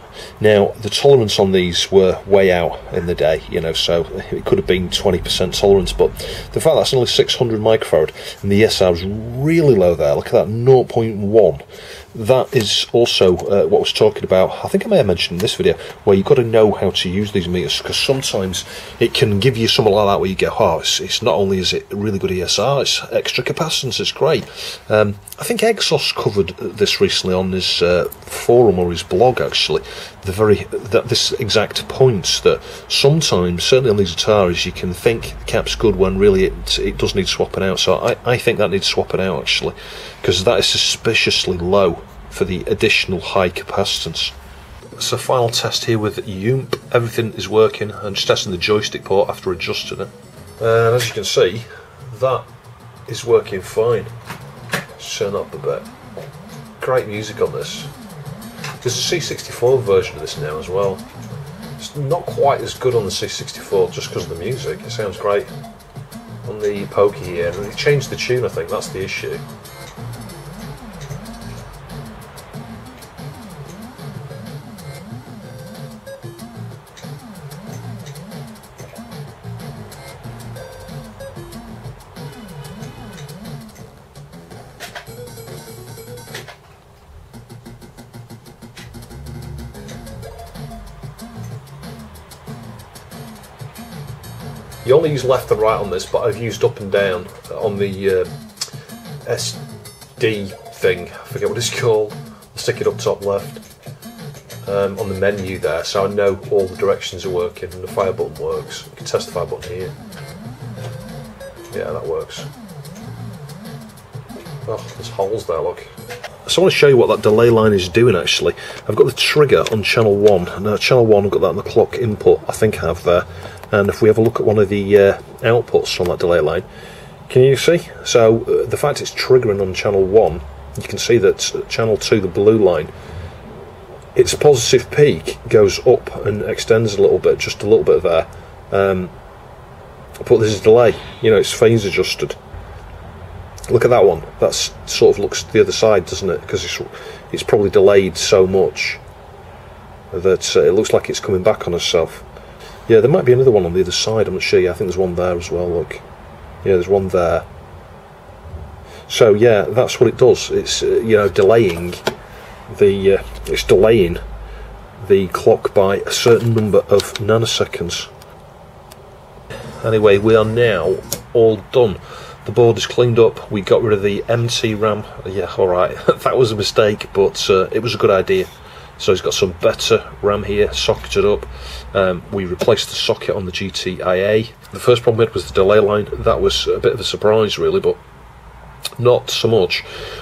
Now, the tolerance on these were way out in the day, you know, so it could have been twenty percent tolerance, but the fact that's only six hundred microfarad, and the E S R was really low there, look at that, zero point one. That is also uh, what I was talking about, I think I may have mentioned in this video, where you've got to know how to use these meters, because sometimes it can give you something like that where you go, oh, it's, it's not only is it really good E S R, it's extra capacitance, it's great. Um, I think Exos covered this recently on his uh, forum or his blog, actually. The very that this exact point that sometimes, certainly on these Ataris, you can think the cap's good when really it it does need swapping out. So I I think that needs swapping out actually, because that is suspiciously low for the additional high capacitance. So final test here with YUMP. Everything is working. I'm just testing the joystick port after adjusting it, and as you can see, that is working fine. Let's turn up a bit. Great music on this. There's a C sixty-four version of this now as well. It's not quite as good on the C sixty-four just because of the music. It sounds great on the Pokey here, and they changed the tune, I think, that's the issue. You only use left and right on this, but I've used up and down on the uh, S D thing, I forget what it's called, I'll stick it up top left, um, on the menu there, so I know all the directions are working and the fire button works. I can test the fire button here. Yeah, that works. Oh, there's holes there, look. So I want to show you what that delay line is doing actually. I've got the trigger on channel one. Now channel one, I've got that on the clock input, I think I have there. And if we have a look at one of the uh, outputs on that delay line, can you see? So uh, the fact it's triggering on channel one, you can see that channel two, the blue line, its positive peak goes up and extends a little bit, just a little bit there. Um, but there's a delay, you know, it's phase adjusted. Look at that one. That sort of looks to the other side, doesn't it? Because it's it's probably delayed so much that uh, it looks like it's coming back on itself. Yeah, there might be another one on the other side, I'm not sure. Yeah, I think there's one there as well, look. Yeah, there's one there. So, yeah, that's what it does. It's, uh, you know, delaying the... Uh, it's delaying the clock by a certain number of nanoseconds. Anyway, we are now all done. The board is cleaned up. We got rid of the M T RAM. Yeah, alright, that was a mistake, but uh, it was a good idea. So he's got some better RAM here, socketed up. Um, we replaced the socket on the G T I A. The first problem we had was the delay line. That was a bit of a surprise really, but not so much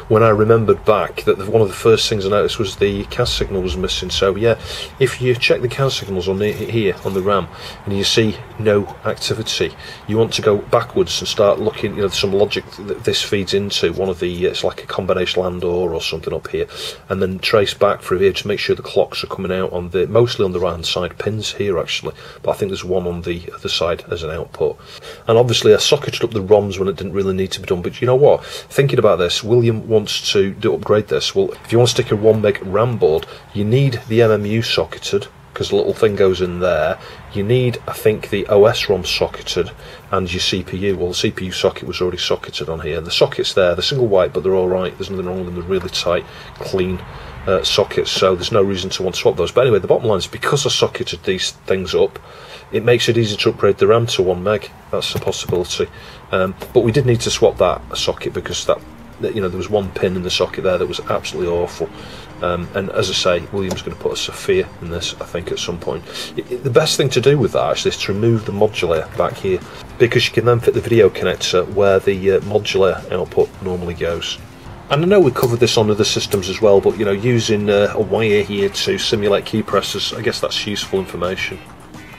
when I remembered back that the, one of the first things I noticed was the C A S signal was missing. So yeah, if you check the C A S signals on the, here on the RAM and you see no activity, you want to go backwards and start looking, you know, some logic that this feeds into one of the, it's like a combinational AND OR or something up here, and then trace back through here to make sure the clocks are coming out on the, mostly on the right hand side pins here actually, but I think there's one on the other side as an output. And obviously I socketed up the ROMs when it didn't really need to be done, but you know what? Thinking about this, William wants to do upgrade this. Well, if you want to stick a one meg RAM board, you need the M M U socketed, because the little thing goes in there. You need, I think, the O S ROM socketed and your C P U. Well, the C P U socket was already socketed on here. The socket's there, they're single white, but they're alright. There's nothing wrong with them, they're really tight, clean uh, sockets, so there's no reason to want to swap those. But anyway, the bottom line is, because I socketed these things up, it makes it easy to upgrade the RAM to one meg. That's a possibility. Um, but we did need to swap that socket because that, you know, there was one pin in the socket there that was absolutely awful. Um, and as I say, William's going to put a Sophia in this, I think, at some point. It, it, the best thing to do with that actually is to remove the modulator back here, because you can then fit the video connector where the uh, modulator output normally goes. And I know we covered this on other systems as well, but you know, using uh, a wire here to simulate key presses, I guess that's useful information.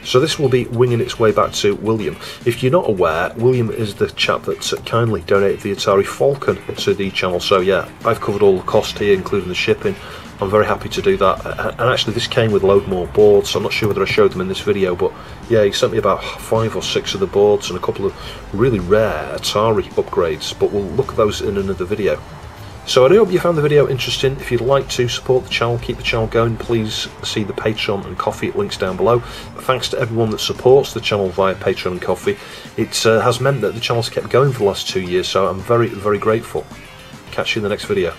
So this will be winging its way back to William. If you're not aware, William is the chap that kindly donated the Atari Falcon to the channel. So yeah, I've covered all the cost here, including the shipping. I'm very happy to do that. And actually this came with a load more boards, so I'm not sure whether I showed them in this video, but yeah, he sent me about five or six of the boards and a couple of really rare Atari upgrades, but we'll look at those in another video. So I do hope you found the video interesting. If you'd like to support the channel, keep the channel going, please see the Patreon and Coffee links down below. Thanks to everyone that supports the channel via Patreon and Coffee. It uh, has meant that the channel's kept going for the last two years, so I'm very, very grateful. Catch you in the next video.